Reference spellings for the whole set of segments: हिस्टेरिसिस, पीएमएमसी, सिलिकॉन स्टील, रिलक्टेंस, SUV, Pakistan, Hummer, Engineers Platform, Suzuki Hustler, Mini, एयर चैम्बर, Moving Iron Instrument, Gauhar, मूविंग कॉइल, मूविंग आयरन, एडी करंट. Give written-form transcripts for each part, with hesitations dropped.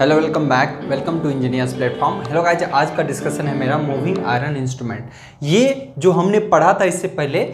Hello welcome back, welcome to engineers platform. Hello guys, आज का discussion है मेरा मूविंग आयरन इंस्ट्रूमेंट। ये जो हमने पढ़ा था इससे पहले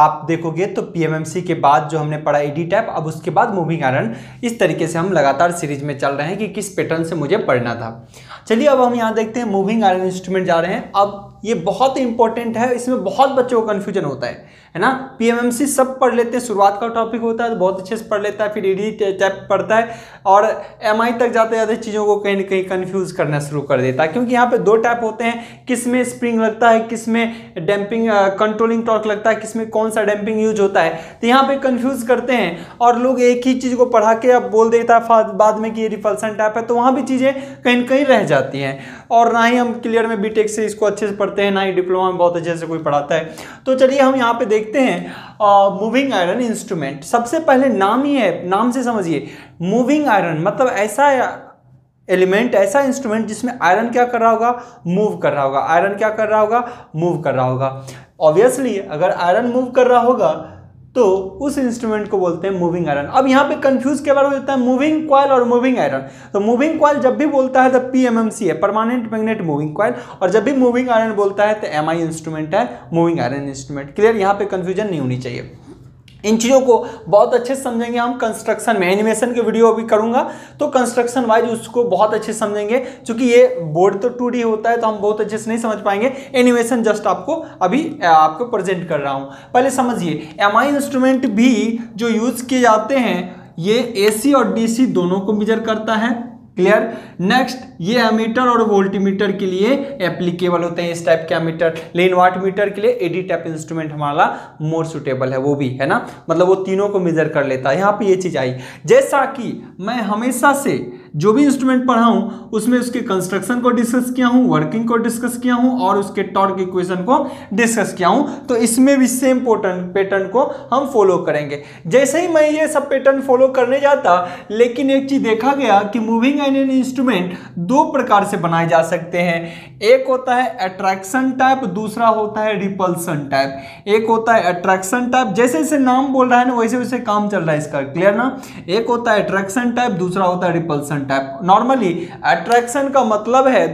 आप देखोगे तो पीएमएमसी के बाद जो हमने पढ़ा एडी टैप, अब उसके बाद मूविंग आयरन, इस तरीके से हम लगातार सीरीज में चल रहे हैं कि किस पैटर्न से मुझे पढ़ना था। चलिए अब हम यहाँ देखते हैं मूविंग आयरन इंस्ट्रूमेंट जा रहे हैं। अब ये बहुत इंपॉर्टेंट है, इसमें बहुत बच्चों को कन्फ्यूजन होता है ना। पीएमएमसी सब पढ़ लेते हैं, शुरुआत का टॉपिक होता है तो बहुत अच्छे से पढ़ लेता है, फिर एडी टैप पढ़ता है और एमआई तक जाते जाते चीज़ों को कहीं ना कहीं कन्फ्यूज करना शुरू कर देता है, क्योंकि यहाँ पे दो टैप होते हैं, किस में स्प्रिंग लगता है, किस में डैम्पिंग कंट्रोलिंग टॉर्क लगता है, किस में कौन सा डैम्पिंग यूज होता है, तो यहाँ पे कंफ्यूज करते हैं और लोग एक ही चीज़ को पढ़ा के अब बोल देता है बाद में कि ये रिपल्सन टैप है, तो वहाँ भी चीज़ें कहीं ना कहीं रह जाती हैं। और ना ही हम क्लियर में बीटेक से इसको अच्छे से पढ़ते हैं, ना ही डिप्लोमा में बहुत अच्छे से कोई पढ़ाता है। तो चलिए हम यहाँ पे देखते हैं मूविंग आयरन इंस्ट्रूमेंट। सबसे पहले नाम ही है, नाम से समझिए, मूविंग आयरन मतलब ऐसा एलिमेंट, ऐसा इंस्ट्रूमेंट जिसमें आयरन क्या कर रहा होगा, मूव कर रहा होगा। आयरन क्या कर रहा होगा, मूव कर रहा होगा। ऑब्वियसली अगर आयरन मूव कर रहा होगा तो उस इंस्ट्रूमेंट को बोलते हैं मूविंग आयरन। अब यहाँ पे कंफ्यूज क्या बार हो जाता है, मूविंग कॉइल और मूविंग आयरन। तो मूविंग कॉइल जब भी बोलता है तो पीएमएमसी है, परमानेंट मैग्नेट मूविंग कॉइल, और जब भी मूविंग आयरन बोलता है तो एमआई इंस्ट्रूमेंट है, मूविंग आयरन इंस्ट्रूमेंट। क्लियर, यहाँ पे कंफ्यूजन नहीं होनी चाहिए। इन चीज़ों को बहुत अच्छे से समझेंगे हम कंस्ट्रक्शन में, एनिमेशन के वीडियो भी करूंगा तो कंस्ट्रक्शन वाइज उसको बहुत अच्छे से समझेंगे, क्योंकि ये बोर्ड तो 2D होता है तो हम बहुत अच्छे से नहीं समझ पाएंगे। एनिमेशन जस्ट आपको अभी आपको प्रेजेंट कर रहा हूं। पहले समझिए, एमआई इंस्ट्रूमेंट भी जो यूज किए जाते हैं ये AC और DC दोनों को मेजर करता है। क्लियर। नेक्स्ट, ये एमीटर और वोल्टीमीटर के लिए एप्लीकेबल होते हैं इस टाइप के एमीटर, लेकिन वाट मीटर के लिए एडी टैप इंस्ट्रूमेंट हमारा मोर सुटेबल है, वो भी है ना, मतलब वो तीनों को मेजर कर लेता है। यहाँ पे ये चीज़ आई, जैसा कि मैं हमेशा से जो भी इंस्ट्रूमेंट पढ़ा हूँ उसमें उसके कंस्ट्रक्शन को डिस्कस किया हूँ, वर्किंग को डिस्कस किया हूँ और उसके टॉर्क इक्वेशन को डिस्कस किया हूँ, तो इसमें भी सेम पैटर्न को हम फॉलो करेंगे। जैसे ही मैं ये सब पैटर्न फॉलो करने जाता, लेकिन एक चीज़ देखा गया कि मूविंग आयरन इंस्ट्रूमेंट दो प्रकार से बनाए जा सकते हैं। एक होता है अट्रैक्शन टाइप, दूसरा होता है रिपल्सन टाइप। एक होता है अट्रैक्शन टाइप, जैसे जैसे नाम बोल रहा है ना वैसे वैसे काम चल रहा है इसका। क्लियर ना, एक होता है अट्रैक्शन टाइप, दूसरा होता है रिपल्सन टाइप। नॉर्मली अट्रैक्शन का मतलब है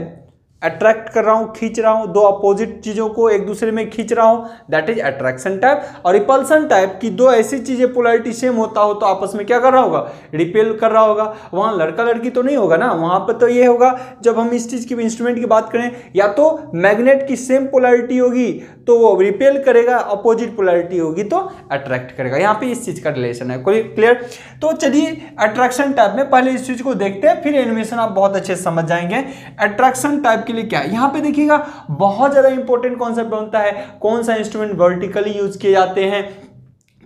अट्रैक्ट कर रहा हूँ, खींच रहा हूँ, दो अपोजिट चीज़ों को एक दूसरे में खींच रहा हूँ, दैट इज अट्रैक्शन टाइप। और रिपल्सन टाइप की दो ऐसी चीज़ें पोलैरिटी सेम होता हो तो आपस में क्या कर रहा होगा, रिपेल कर रहा होगा। वहाँ लड़का लड़की तो नहीं होगा ना, वहाँ पर तो ये होगा, जब हम इस चीज़ की इंस्ट्रूमेंट की बात करें, या तो मैग्नेट की सेम पोलैरिटी होगी तो वो रिपेल करेगा, अपोजिट पोलैरिटी होगी तो अट्रैक्ट करेगा। यहाँ पर इस चीज़ का रिलेशन है। कोई क्लियर। तो चलिए अट्रैक्शन टाइप में पहले इस चीज़ को देखते हैं, फिर एनिमेशन आप बहुत अच्छे से समझ जाएंगे। अट्रैक्शन टाइप के लिए क्या है, यहाँ पे देखिएगा बहुत ज्यादा इंपॉर्टेंट कॉन्सेप्ट बनता है, कौन सा इंस्ट्रूमेंट वर्टिकली यूज किए जाते हैं,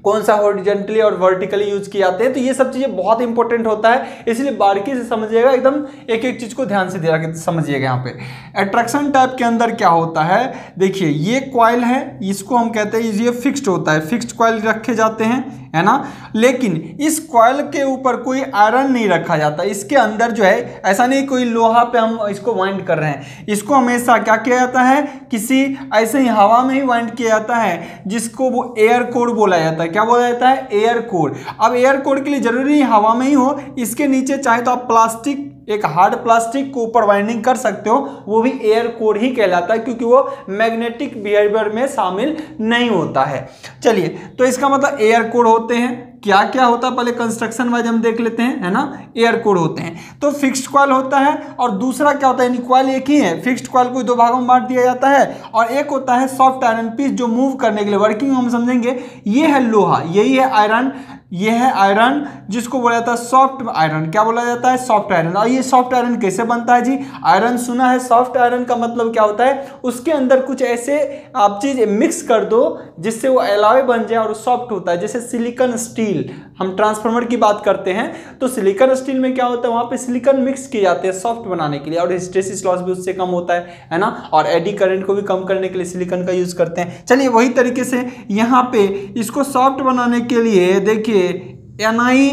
कौन सा हॉरिजॉन्टली और वर्टिकली यूज किए जाते हैं, तो ये सब चीज़ें बहुत इंपॉर्टेंट होता है, इसलिए बारीकी से समझिएगा, एकदम एक एक चीज़ को ध्यान से ध्यान समझिएगा। यहाँ पे अट्रैक्शन टाइप के अंदर क्या होता है, देखिए ये कॉइल है, इसको हम कहते हैं, ये फिक्स्ड होता है, फिक्स्ड कॉइल रखे जाते हैं, है ना, लेकिन इस कॉइल के ऊपर कोई आयरन नहीं रखा जाता, इसके अंदर जो है ऐसा नहीं कोई लोहा पे हम इसको वाइंड कर रहे हैं, इसको हमेशा क्या किया जाता है, किसी ऐसे ही हवा में ही वाइंड किया जाता है, जिसको वो एयर कोर बोला जाता है। क्या बोला जाता है, एयर कोर। अब एयर कोर के लिए जरूरी नहीं हवा में ही हो, इसके नीचे चाहे तो आप प्लास्टिक, एक हार्ड प्लास्टिक को ऊपर वाइंडिंग कर सकते हो, वो भी एयर कोर ही कहलाता है, क्योंकि वो मैग्नेटिक बिहेवियर में शामिल नहीं होता है। चलिए, तो इसका मतलब एयर कोर होते हैं। क्या क्या होता है पहले कंस्ट्रक्शन वाइज हम देख लेते हैं, है ना। एयर कोर होते हैं तो फिक्स्ड कॉइल होता है, और दूसरा क्या होता है, यानी कॉइल एक ही है, फिक्स्ड कॉइल को दो भागों में बांट दिया जाता है, और एक होता है सॉफ्ट आयरन पीस जो मूव करने के लिए वर्किंग हम समझेंगे। ये है लोहा, यही है आयरन, ये है आयरन जिसको बोला जाता है सॉफ्ट आयरन। क्या बोला जाता है, सॉफ्ट आयरन। और ये सॉफ्ट आयरन कैसे बनता है जी, आयरन सुना है, सॉफ्ट आयरन का मतलब क्या होता है, उसके अंदर कुछ ऐसे आप चीज़ मिक्स कर दो जिससे वो एलॉय बन जाए और सॉफ्ट होता है। जैसे सिलिकॉन स्टील, हम ट्रांसफार्मर की बात करते हैं तो सिलिकॉन स्टील में क्या होता है, वहाँ पर सिलिकॉन मिक्स किए जाते हैं सॉफ्ट बनाने के लिए, और हिस्टेरिसिस लॉस भी उससे कम होता है ना, और एडी करंट को भी कम करने के लिए सिलिकॉन का यूज़ करते हैं। चलिए वही तरीके से यहाँ पर इसको सॉफ्ट बनाने के लिए देखिए एनआई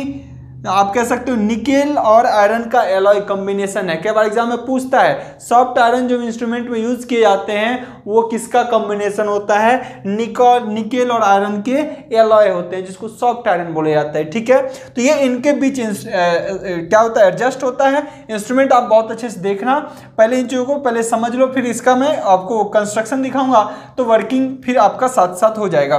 आप कह सकते हो निकेल और आयरन का एलॉय कॉम्बिनेशन है। कई बार एग्जाम में पूछता है सॉफ्ट आयरन जो इंस्ट्रूमेंट में यूज किए जाते हैं वो किसका कॉम्बिनेशन होता है, निकेल और आयरन के एलॉय होते हैं जिसको सॉफ्ट आयरन बोला जाता है। ठीक है, तो ये इनके बीच क्या होता है, एडजस्ट होता है। इंस्ट्रूमेंट आप बहुत अच्छे से देखना, पहले इन चीज़ों को पहले समझ लो, फिर इसका मैं आपको कंस्ट्रक्शन दिखाऊंगा तो वर्किंग फिर आपका साथ साथ हो जाएगा।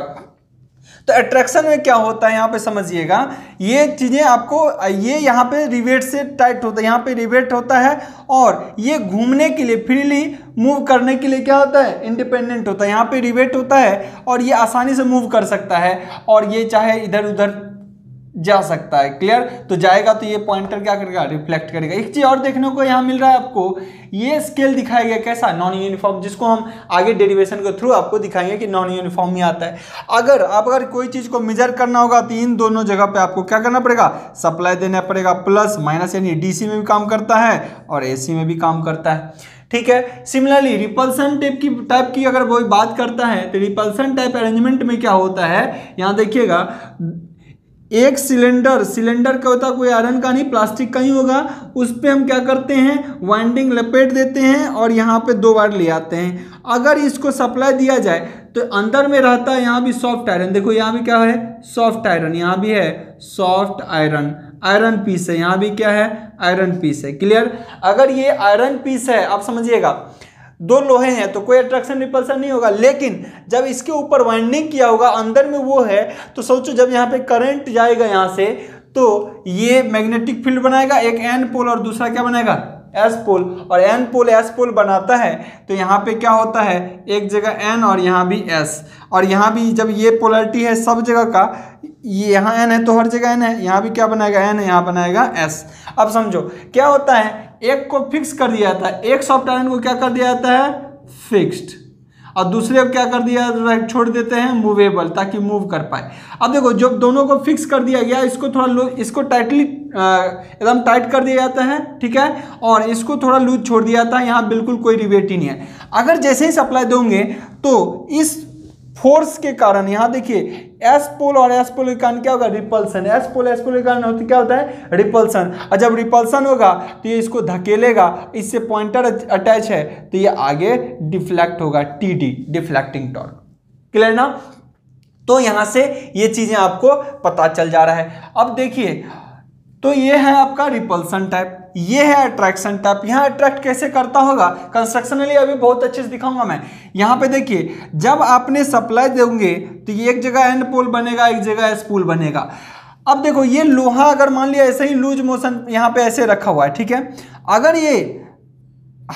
तो अट्रैक्शन में क्या होता है यहाँ पे समझिएगा, ये चीज़ें आपको ये यहाँ पे रिवेट से टाइट होता है, यहाँ पे रिवेट होता है और ये घूमने के लिए फ्रीली मूव करने के लिए क्या होता है, इंडिपेंडेंट होता है। यहाँ पे रिवेट होता है और ये आसानी से मूव कर सकता है और ये चाहे इधर उधर जा सकता है। क्लियर, तो जाएगा तो ये पॉइंटर क्या करेगा, रिफ्लेक्ट करेगा। एक चीज़ और देखने को यहाँ मिल रहा है आपको, ये स्केल दिखाया गया कैसा, नॉन यूनिफॉर्म, जिसको हम आगे डेरिवेशन के थ्रू आपको दिखाएंगे कि नॉन यूनिफॉर्म ही आता है। अगर कोई चीज़ को मेजर करना होगा तो इन दोनों जगह पे आपको क्या करना पड़ेगा, सप्लाई देना पड़ेगा। प्लस माइनस यानी डीसी में भी काम करता है और एसी में भी काम करता है। ठीक है, सिमिलरली रिपल्सन टाइप की अगर वो बात करता है तो रिपल्सन टाइप अरेंजमेंट में क्या होता है, यहाँ देखिएगा एक सिलेंडर का होता, कोई आयरन का नहीं, प्लास्टिक का ही होगा, उस पर हम क्या करते हैं, वाइंडिंग लपेट देते हैं और यहाँ पे दो बार ले आते हैं। अगर इसको सप्लाई दिया जाए तो अंदर में रहता है, यहाँ भी सॉफ्ट आयरन, देखो यहाँ भी क्या है सॉफ्ट आयरन, यहाँ भी है सॉफ्ट आयरन, आयरन पीस है, यहाँ भी क्या है आयरन पीस है। क्लियर, अगर ये आयरन पीस है, आप समझिएगा दो लोहे हैं तो कोई अट्रैक्शन रिपल्सन नहीं होगा, लेकिन जब इसके ऊपर वाइंडिंग किया होगा अंदर में वो है तो सोचो जब यहाँ पे करंट जाएगा यहाँ से तो ये मैग्नेटिक फील्ड बनाएगा, एक एन पोल और दूसरा क्या बनाएगा एस पोल, और एन पोल एस पोल बनाता है तो यहाँ पे क्या होता है एक जगह एन और यहाँ भी एस, और यहाँ भी जब ये पोलरिटी है सब जगह का, ये यहाँ एन है तो हर जगह एन है, यहाँ भी क्या बनाएगा एन है, यहाँ बनाएगा एस। अब समझो क्या होता है, एक को फिक्स कर दिया जाता है, एक सॉफ्ट आयरन को क्या कर दिया जाता है फिक्स्ड और दूसरे को क्या कर दिया छोड़ देते हैं मूवेबल ताकि मूव कर पाए। अब देखो जब दोनों को फिक्स कर दिया गया इसको थोड़ा इसको टाइटली एकदम टाइट कर दिया जाता है, ठीक है, और इसको थोड़ा लूज छोड़ दिया जाता है, यहाँ बिल्कुल कोई रिवेट ही नहीं है। अगर जैसे ही सप्लाई दोगे तो इस फोर्स के कारण यहाँ देखिए एस पोल और एस पोल के कारण क्या होगा रिपल्सन, एस पोल के कारण क्या होता है रिपल्सन, और जब रिपल्सन होगा तो ये इसको धकेलेगा, इससे पॉइंटर अटैच है तो ये आगे डिफ्लेक्ट होगा, टीडी डिफ्लेक्टिंग टॉर्क। क्लियर ना, तो यहाँ से ये चीज़ें आपको पता चल जा रहा है। अब देखिए तो ये है आपका रिपल्सन टाइप, ये है अट्रैक्शन टाइप। यहाँ अट्रैक्ट कैसे करता होगा कंस्ट्रक्शनली अभी बहुत अच्छे से दिखाऊंगा मैं। यहाँ पे देखिए जब आपने सप्लाई दोगे तो ये एक जगह एन पोल बनेगा, एक जगह एस पोल बनेगा। अब देखो ये लोहा अगर मान लिया ऐसे ही लूज मोशन यहाँ पे ऐसे रखा हुआ है, ठीक है, अगर ये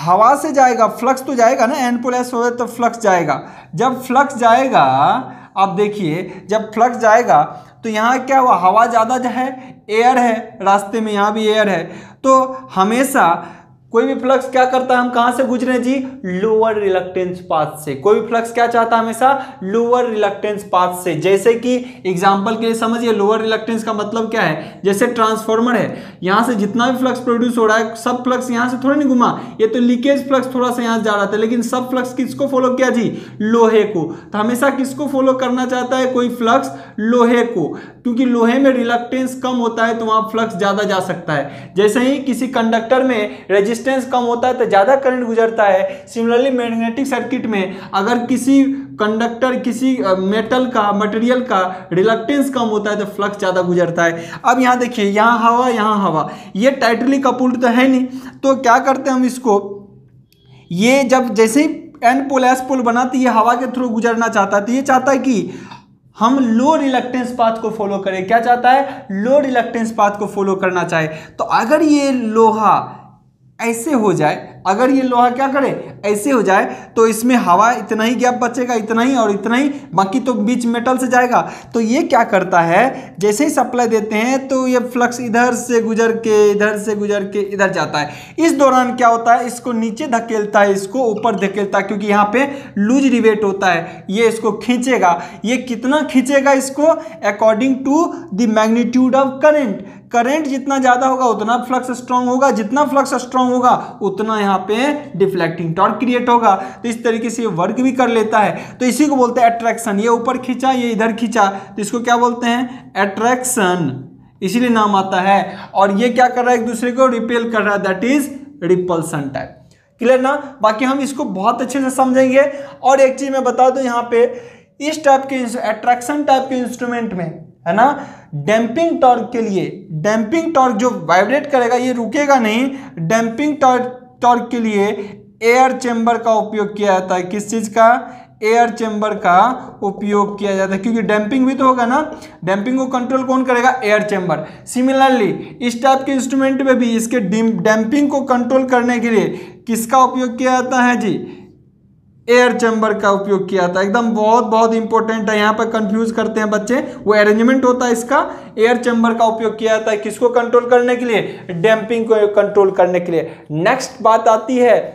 हवा से जाएगा फ्लक्स तो जाएगा ना, एन पोल एस हो तो फ्लक्स जाएगा। जब फ्लक्स जाएगा आप देखिए जब फ्लक्स जाएगा तो यहाँ क्या हुआ, हवा ज़्यादा जो है एयर है रास्ते में, यहाँ भी एयर है, तो हमेशा कोई भी फ्लक्स क्या करता है, हम कहाँ से गुजरे जी, लोअर रिलक्टेंस पाथ से। कोई भी फ्लक्स क्या चाहता है हमेशा लोअर रिलक्टेंस पाथ से। जैसे कि एग्जांपल के लिए समझिए लोअर रिलक्टेंस का मतलब क्या है, जैसे ट्रांसफार्मर है, यहाँ से जितना भी फ्लक्स प्रोड्यूस हो रहा है सब फ्लक्स यहाँ से थोड़ा नहीं घुमा, ये तो लीकेज फ्लक्स थोड़ा सा यहाँ जा रहा था, लेकिन सब फ्लक्स किसको फॉलो किया जी, लोहे को। तो हमेशा किसको फॉलो करना चाहता है कोई फ्लक्स, लोहे को, क्योंकि लोहे में रिलक्टेंस कम होता है तो वहाँ फ्लक्स ज़्यादा जा सकता है। जैसे ही किसी कंडक्टर में रेजिस्टेंस कम होता है तो ज्यादा करंट गुजरता है। सिमिलरली मैग्नेटिक सर्किट में अगर किसी कंडक्टर किसी मेटल का मटेरियल का रिलक्टेंस कम होता है तो फ्लक्स ज़्यादा गुजरता है। अब यहाँ देखिए यहाँ हवा यहाँ हवा, ये टाइटली कपूल्ड तो है नहीं, तो क्या करते हैं हम इसको, ये जब जैसे ही एन पोल एस पोल बनाती है हवा के थ्रू गुजरना चाहता है, तो ये चाहता है कि हम लो रिलक्टेंस पाथ को फॉलो करें। क्या चाहता है, लो रिलक्टेंस पाथ को फॉलो करना चाहे। तो अगर ये लोहा ऐसे हो जाए, अगर ये लोहा क्या करे ऐसे हो जाए तो इसमें हवा इतना ही गैप बचेगा, इतना ही और इतना ही, बाकी तो बीच मेटल से जाएगा। तो ये क्या करता है जैसे ही सप्लाई देते हैं तो ये फ्लक्स इधर से गुजर के इधर से गुजर के इधर जाता है। इस दौरान क्या होता है, इसको नीचे धकेलता है, इसको ऊपर धकेलता है, क्योंकि यहाँ पे लूज रिवेट होता है। ये इसको खींचेगा, ये कितना खींचेगा इसको according to the magnitude of current. Current जितना ज़्यादा होगा उतना फ्लक्स स्ट्रांग होगा, जितना फ्लक्स स्ट्रांग होगा उतना यहाँ पे डिफ्लेक्टिंग टॉर्क क्रिएट होगा। तो इस तरीके से ये वर्क भी कर लेता है, तो इसी को बोलते हैं अट्रैक्शन। ये ऊपर खींचा ये इधर खींचा तो इसको क्या बोलते हैं अट्रैक्शन, इसीलिए नाम आता है। और ये क्या कर रहा है, एक दूसरे को रिपेल कर रहा है, that is repulsion type. Clear ना, बाकी हम इसको बहुत अच्छे से समझेंगे। और एक चीज मैं बता दूं, यहाँ पे इस टाइप के अट्रैक्शन टाइप के इंस्ट्रूमेंट में है ना, डैम्पिंग टॉर्क के लिए, डैम्पिंग टॉर्क जो वाइब्रेट करेगा ये रुकेगा नहीं, डैम्पिंग टॉर्क के लिए एयर चैम्बर का उपयोग किया जाता है। किस चीज का? एयर चैम्बर का उपयोग किया जाता है, क्योंकि डैम्पिंग भी तो होगा ना, डैम्पिंग को कंट्रोल कौन करेगा? एयर चैम्बर। सिमिलरली इस टाइप के इंस्ट्रूमेंट में भी इसके डैम्पिंग को कंट्रोल करने के लिए किसका उपयोग किया जाता है जी? एयर चैम्बर का उपयोग किया जाता है। एकदम बहुत बहुत इंपॉर्टेंट है, यहाँ पर कंफ्यूज करते हैं बच्चे, वो अरेंजमेंट होता है इसका। एयर चैम्बर का उपयोग किया जाता है किसको कंट्रोल करने के लिए? डैम्पिंग को कंट्रोल करने के लिए। नेक्स्ट बात आती है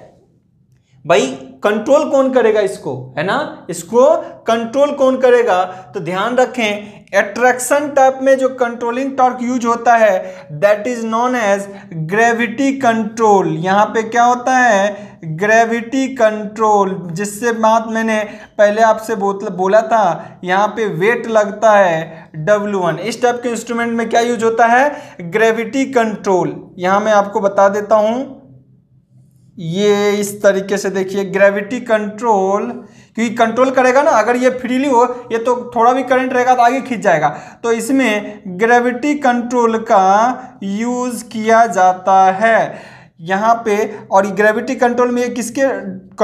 भाई, कंट्रोल कौन करेगा इसको, है ना, इसको कंट्रोल कौन करेगा? तो ध्यान रखें, एट्रैक्शन टाइप में जो कंट्रोलिंग टॉर्क यूज होता है that is known as gravity control. यहाँ पे क्या होता है? ग्रेविटी कंट्रोल, जिससे बात मैंने पहले आपसे बोला था, यहाँ पे वेट लगता है W1। इस टाइप के इंस्ट्रूमेंट में क्या यूज होता है? Gravity control. यहाँ मैं आपको बता देता हूँ, ये इस तरीके से देखिए, ग्रेविटी कंट्रोल, क्योंकि कंट्रोल करेगा ना, अगर ये फ्रीली हो, ये तो थोड़ा भी करंट रहेगा तो आगे खींच जाएगा, तो इसमें ग्रेविटी कंट्रोल का यूज़ किया जाता है यहाँ पे। और ग्रेविटी कंट्रोल में ये किसके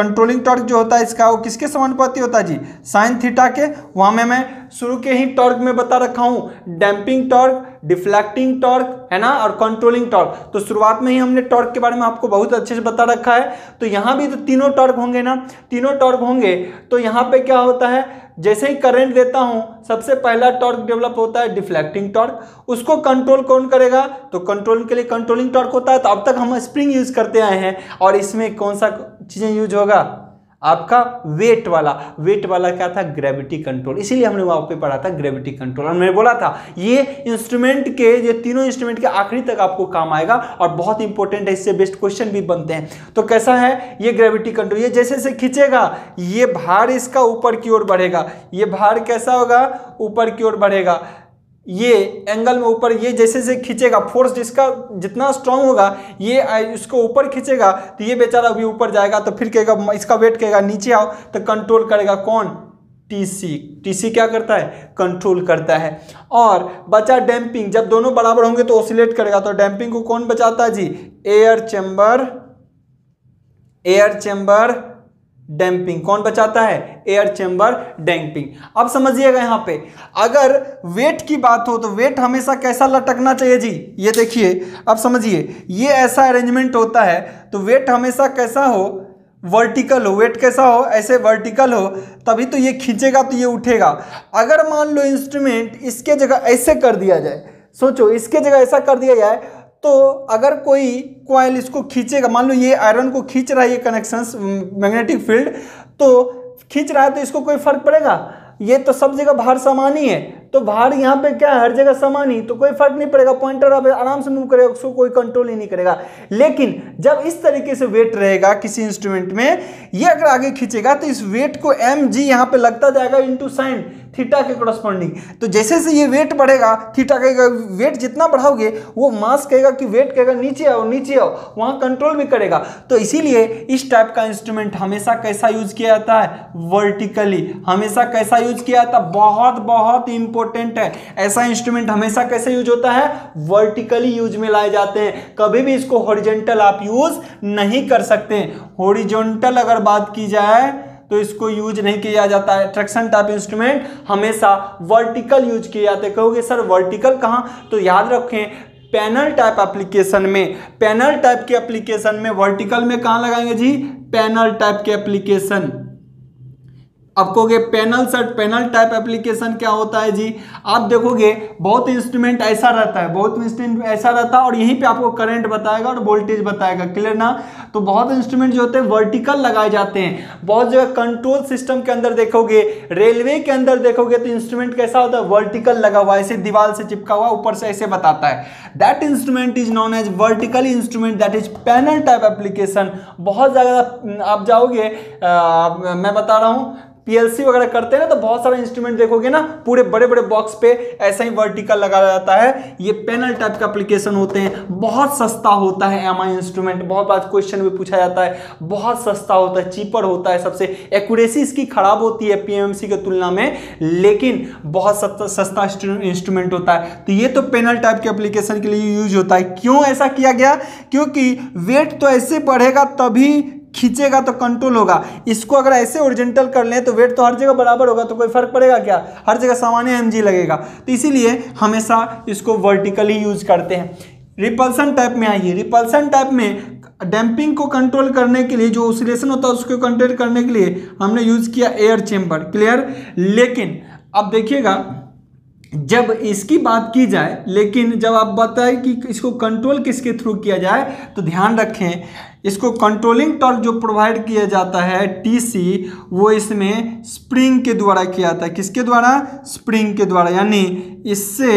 कंट्रोलिंग टॉर्क जो होता है इसका, वो किसके समानुपाती होता है जी? साइन थीटा के। वहाँ में मैं शुरू के ही टॉर्क में बता रखा हूँ, डैम्पिंग टॉर्क, डिफ्लेक्टिंग टॉर्क है ना, और कंट्रोलिंग टॉर्क। तो शुरुआत में ही हमने टॉर्क के बारे में आपको बहुत अच्छे से बता रखा है। तो यहाँ भी तो तीनों टॉर्क होंगे ना, तीनों टॉर्क होंगे। तो यहाँ पे क्या होता है, जैसे ही करंट देता हूँ, सबसे पहला टॉर्क डेवलप होता है डिफ्लेक्टिंग टॉर्क। उसको कंट्रोल कौन करेगा? तो कंट्रोल के लिए कंट्रोलिंग टॉर्क होता है। तो अब तक हम स्प्रिंग यूज करते आए हैं, और इसमें कौन सा चीजें यूज होगा? आपका वेट वाला। वेट वाला क्या था? Gravity control. इसीलिए हमने वहाँ पे पढ़ा था ग्रेविटी कंट्रोल, और मैंने बोला था ये इंस्ट्रूमेंट के, ये तीनों इंस्ट्रूमेंट के आखिरी तक आपको काम आएगा, और बहुत इंपॉर्टेंट है, इससे बेस्ट क्वेश्चन भी बनते हैं। तो कैसा है ये ग्रेविटी कंट्रोल? ये जैसे जैसे खींचेगा, ये भार इसका ऊपर की ओर बढ़ेगा। ये भार कैसा होगा? ऊपर की ओर बढ़ेगा, ये एंगल में ऊपर। ये जैसे जैसे खींचेगा, फोर्स जिसका जितना स्ट्रांग होगा, ये इसको ऊपर खींचेगा, तो ये बेचारा अभी ऊपर जाएगा, तो फिर कहेगा, इसका वेट कहेगा नीचे आओ, तो कंट्रोल करेगा कौन? टीसी क्या करता है? कंट्रोल करता है। और बचा डैम्पिंग, जब दोनों बराबर होंगे तो ऑसिलेट करेगा। तो डैम्पिंग को कौन बचाता है जी? एयर चैम्बर damping. कौन बचाता है? एयर चैम्बर damping. अब समझिएगा, यहाँ पे अगर वेट की बात हो तो वेट हमेशा कैसा लटकना चाहिए जी? ये देखिए, अब समझिए, ये ऐसा अरेंजमेंट होता है, तो वेट हमेशा कैसा हो? वर्टिकल हो। वेट कैसा हो? ऐसे वर्टिकल हो, तभी तो ये खींचेगा, तो ये उठेगा। अगर मान लो इंस्ट्रूमेंट इसके जगह ऐसे कर दिया जाए, सोचो इसके जगह ऐसा कर दिया जाए, तो अगर कोई कॉइल इसको खींचेगा, मान लो ये आयरन को खींच रहा है, ये कनेक्शंस मैग्नेटिक फील्ड तो खींच रहा है, तो इसको कोई फर्क पड़ेगा? ये तो सब जगह भार समान ही है, तो भार यहाँ पे क्या है? हर जगह समान ही, तो कोई फर्क नहीं पड़ेगा। पॉइंटर अब आराम से मूव करेगा, उसको कोई कंट्रोल ही नहीं करेगा। लेकिन जब इस तरीके से वेट रहेगा किसी इंस्ट्रूमेंट में, ये अगर आगे खींचेगा, तो इस वेट को एम जी यहाँ पे लगता जाएगा इंटू साइन थीटा के कॉरस्पॉन्डिंग। तो जैसे जैसे ये वेट बढ़ेगा, थीटा कहेगा, वेट जितना बढ़ाओगे वो मास कहेगा, कि वेट कहेगा नीचे आओ नीचे आओ, वहाँ कंट्रोल भी करेगा। तो इसीलिए इस टाइप का इंस्ट्रूमेंट हमेशा कैसा यूज किया जाता है? वर्टिकली। हमेशा कैसा यूज किया जाता है? बहुत बहुत इंपॉर्टेंट है, ऐसा इंस्ट्रूमेंट हमेशा कैसे यूज होता है? वर्टिकली यूज में लाए जाते हैं। कभी भी इसको हॉरिजॉन्टल आप यूज नहीं कर सकते। हॉरिजॉन्टल अगर बात की जाए तो इसको यूज नहीं किया जाता है। ट्रैक्शन टाइप इंस्ट्रूमेंट हमेशा वर्टिकल यूज किए जाते हैं। कहोगे सर वर्टिकल कहाँ? तो याद रखें, पैनल टाइप एप्लीकेशन में, पैनल टाइप के एप्लीकेशन में वर्टिकल में कहाँ लगाएंगे जी? पैनल टाइप के एप्लीकेशन। आप कहोगे panel set, panel type application क्या होता है जी? आप देखोगे बहुत इंस्ट्रूमेंट ऐसा रहता है, बहुत इंस्ट्रूमेंट ऐसा रहता है, और यहीं पे आपको करंट बताएगा और वोल्टेज बताएगा। क्लियर ना? तो बहुत इंस्ट्रूमेंट जो होते हैं वर्टिकल लगाए जाते हैं। बहुत जगह कंट्रोल सिस्टम के अंदर देखोगे, रेलवे के अंदर देखोगे, तो इंस्ट्रूमेंट कैसा होता है? वर्टिकल लगा हुआ, ऐसे दीवार से चिपका हुआ, ऊपर से ऐसे बताता है। That instrument is known as vertical instrument, that is panel type application. बहुत ज़्यादा आप जाओगे, मैं बता रहा हूँ, पीएलसी वगैरह करते हैं ना, तो बहुत सारा इंस्ट्रूमेंट देखोगे ना पूरे बड़े बड़े बॉक्स पे ऐसा ही वर्टिकल लगा जाता है। ये पैनल टाइप का एप्लीकेशन होते हैं, बहुत सस्ता होता है एमआई इंस्ट्रूमेंट, बहुत बार क्वेश्चन भी पूछा जाता है, बहुत सस्ता होता है, चीपर होता है सबसे। एक्यूरेसी इसकी खराब होती है पीएमसी की तुलना में, लेकिन बहुत सस्ता इंस्ट्रूमेंट होता है। तो ये तो पैनल टाइप के एप्लीकेशन के लिए यूज होता है। क्यों ऐसा किया गया? क्योंकि वेट तो ऐसे बढ़ेगा तभी खींचेगा तो कंट्रोल होगा, इसको अगर ऐसे ओरिजेंटल कर लें तो वेट तो हर जगह बराबर होगा, तो कोई फर्क पड़ेगा क्या? हर जगह सामान्य एमजी लगेगा। तो इसीलिए हमेशा इसको वर्टिकली यूज करते हैं। रिपल्सन टाइप में आइए। रिपल्सन टाइप में डैम्पिंग को कंट्रोल करने के लिए, जो ऑसिलेशन होता है उसको कंट्रोल करने के लिए हमने यूज किया एयर चेम्बर, क्लियर। लेकिन अब देखिएगा जब इसकी बात की जाए, लेकिन जब आप बताए कि इसको कंट्रोल किसके थ्रू किया जाए, तो ध्यान रखें इसको कंट्रोलिंग टॉर्क जो प्रोवाइड किया जाता है टीसी, वो इसमें स्प्रिंग के द्वारा किया जाता है। किसके द्वारा? स्प्रिंग के द्वारा, यानी इससे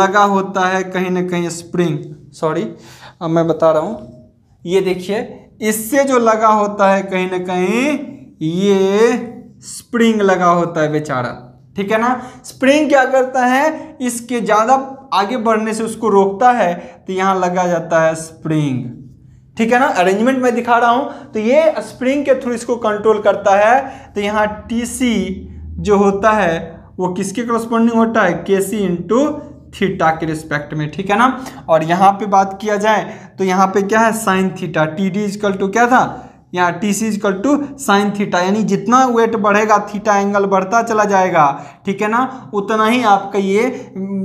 लगा होता है कहीं ना कहीं स्प्रिंग, सॉरी मैं बता रहा हूँ, ये देखिए इससे जो लगा होता है कहीं ना कहीं ये स्प्रिंग लगा होता है बेचारा, ठीक है ना। स्प्रिंग क्या करता है? इसके ज़्यादा आगे बढ़ने से उसको रोकता है, तो यहाँ लगा जाता है स्प्रिंग, ठीक है ना। अरेंजमेंट मैं दिखा रहा हूँ, तो ये स्प्रिंग के थ्रू इसको कंट्रोल करता है। तो यहाँ टीसी जो होता है वो किसके करस्पॉन्डिंग होता है? केसी इंटू थीटा के रिस्पेक्ट में, ठीक है ना। और यहाँ पे बात किया जाए तो यहाँ पे क्या है? Sine theta. T D is equal to क्या था? यहाँ T C is equal to sine theta, यानी जितना वेट बढ़ेगा थीटा एंगल बढ़ता चला जाएगा, ठीक है ना, उतना ही आपका ये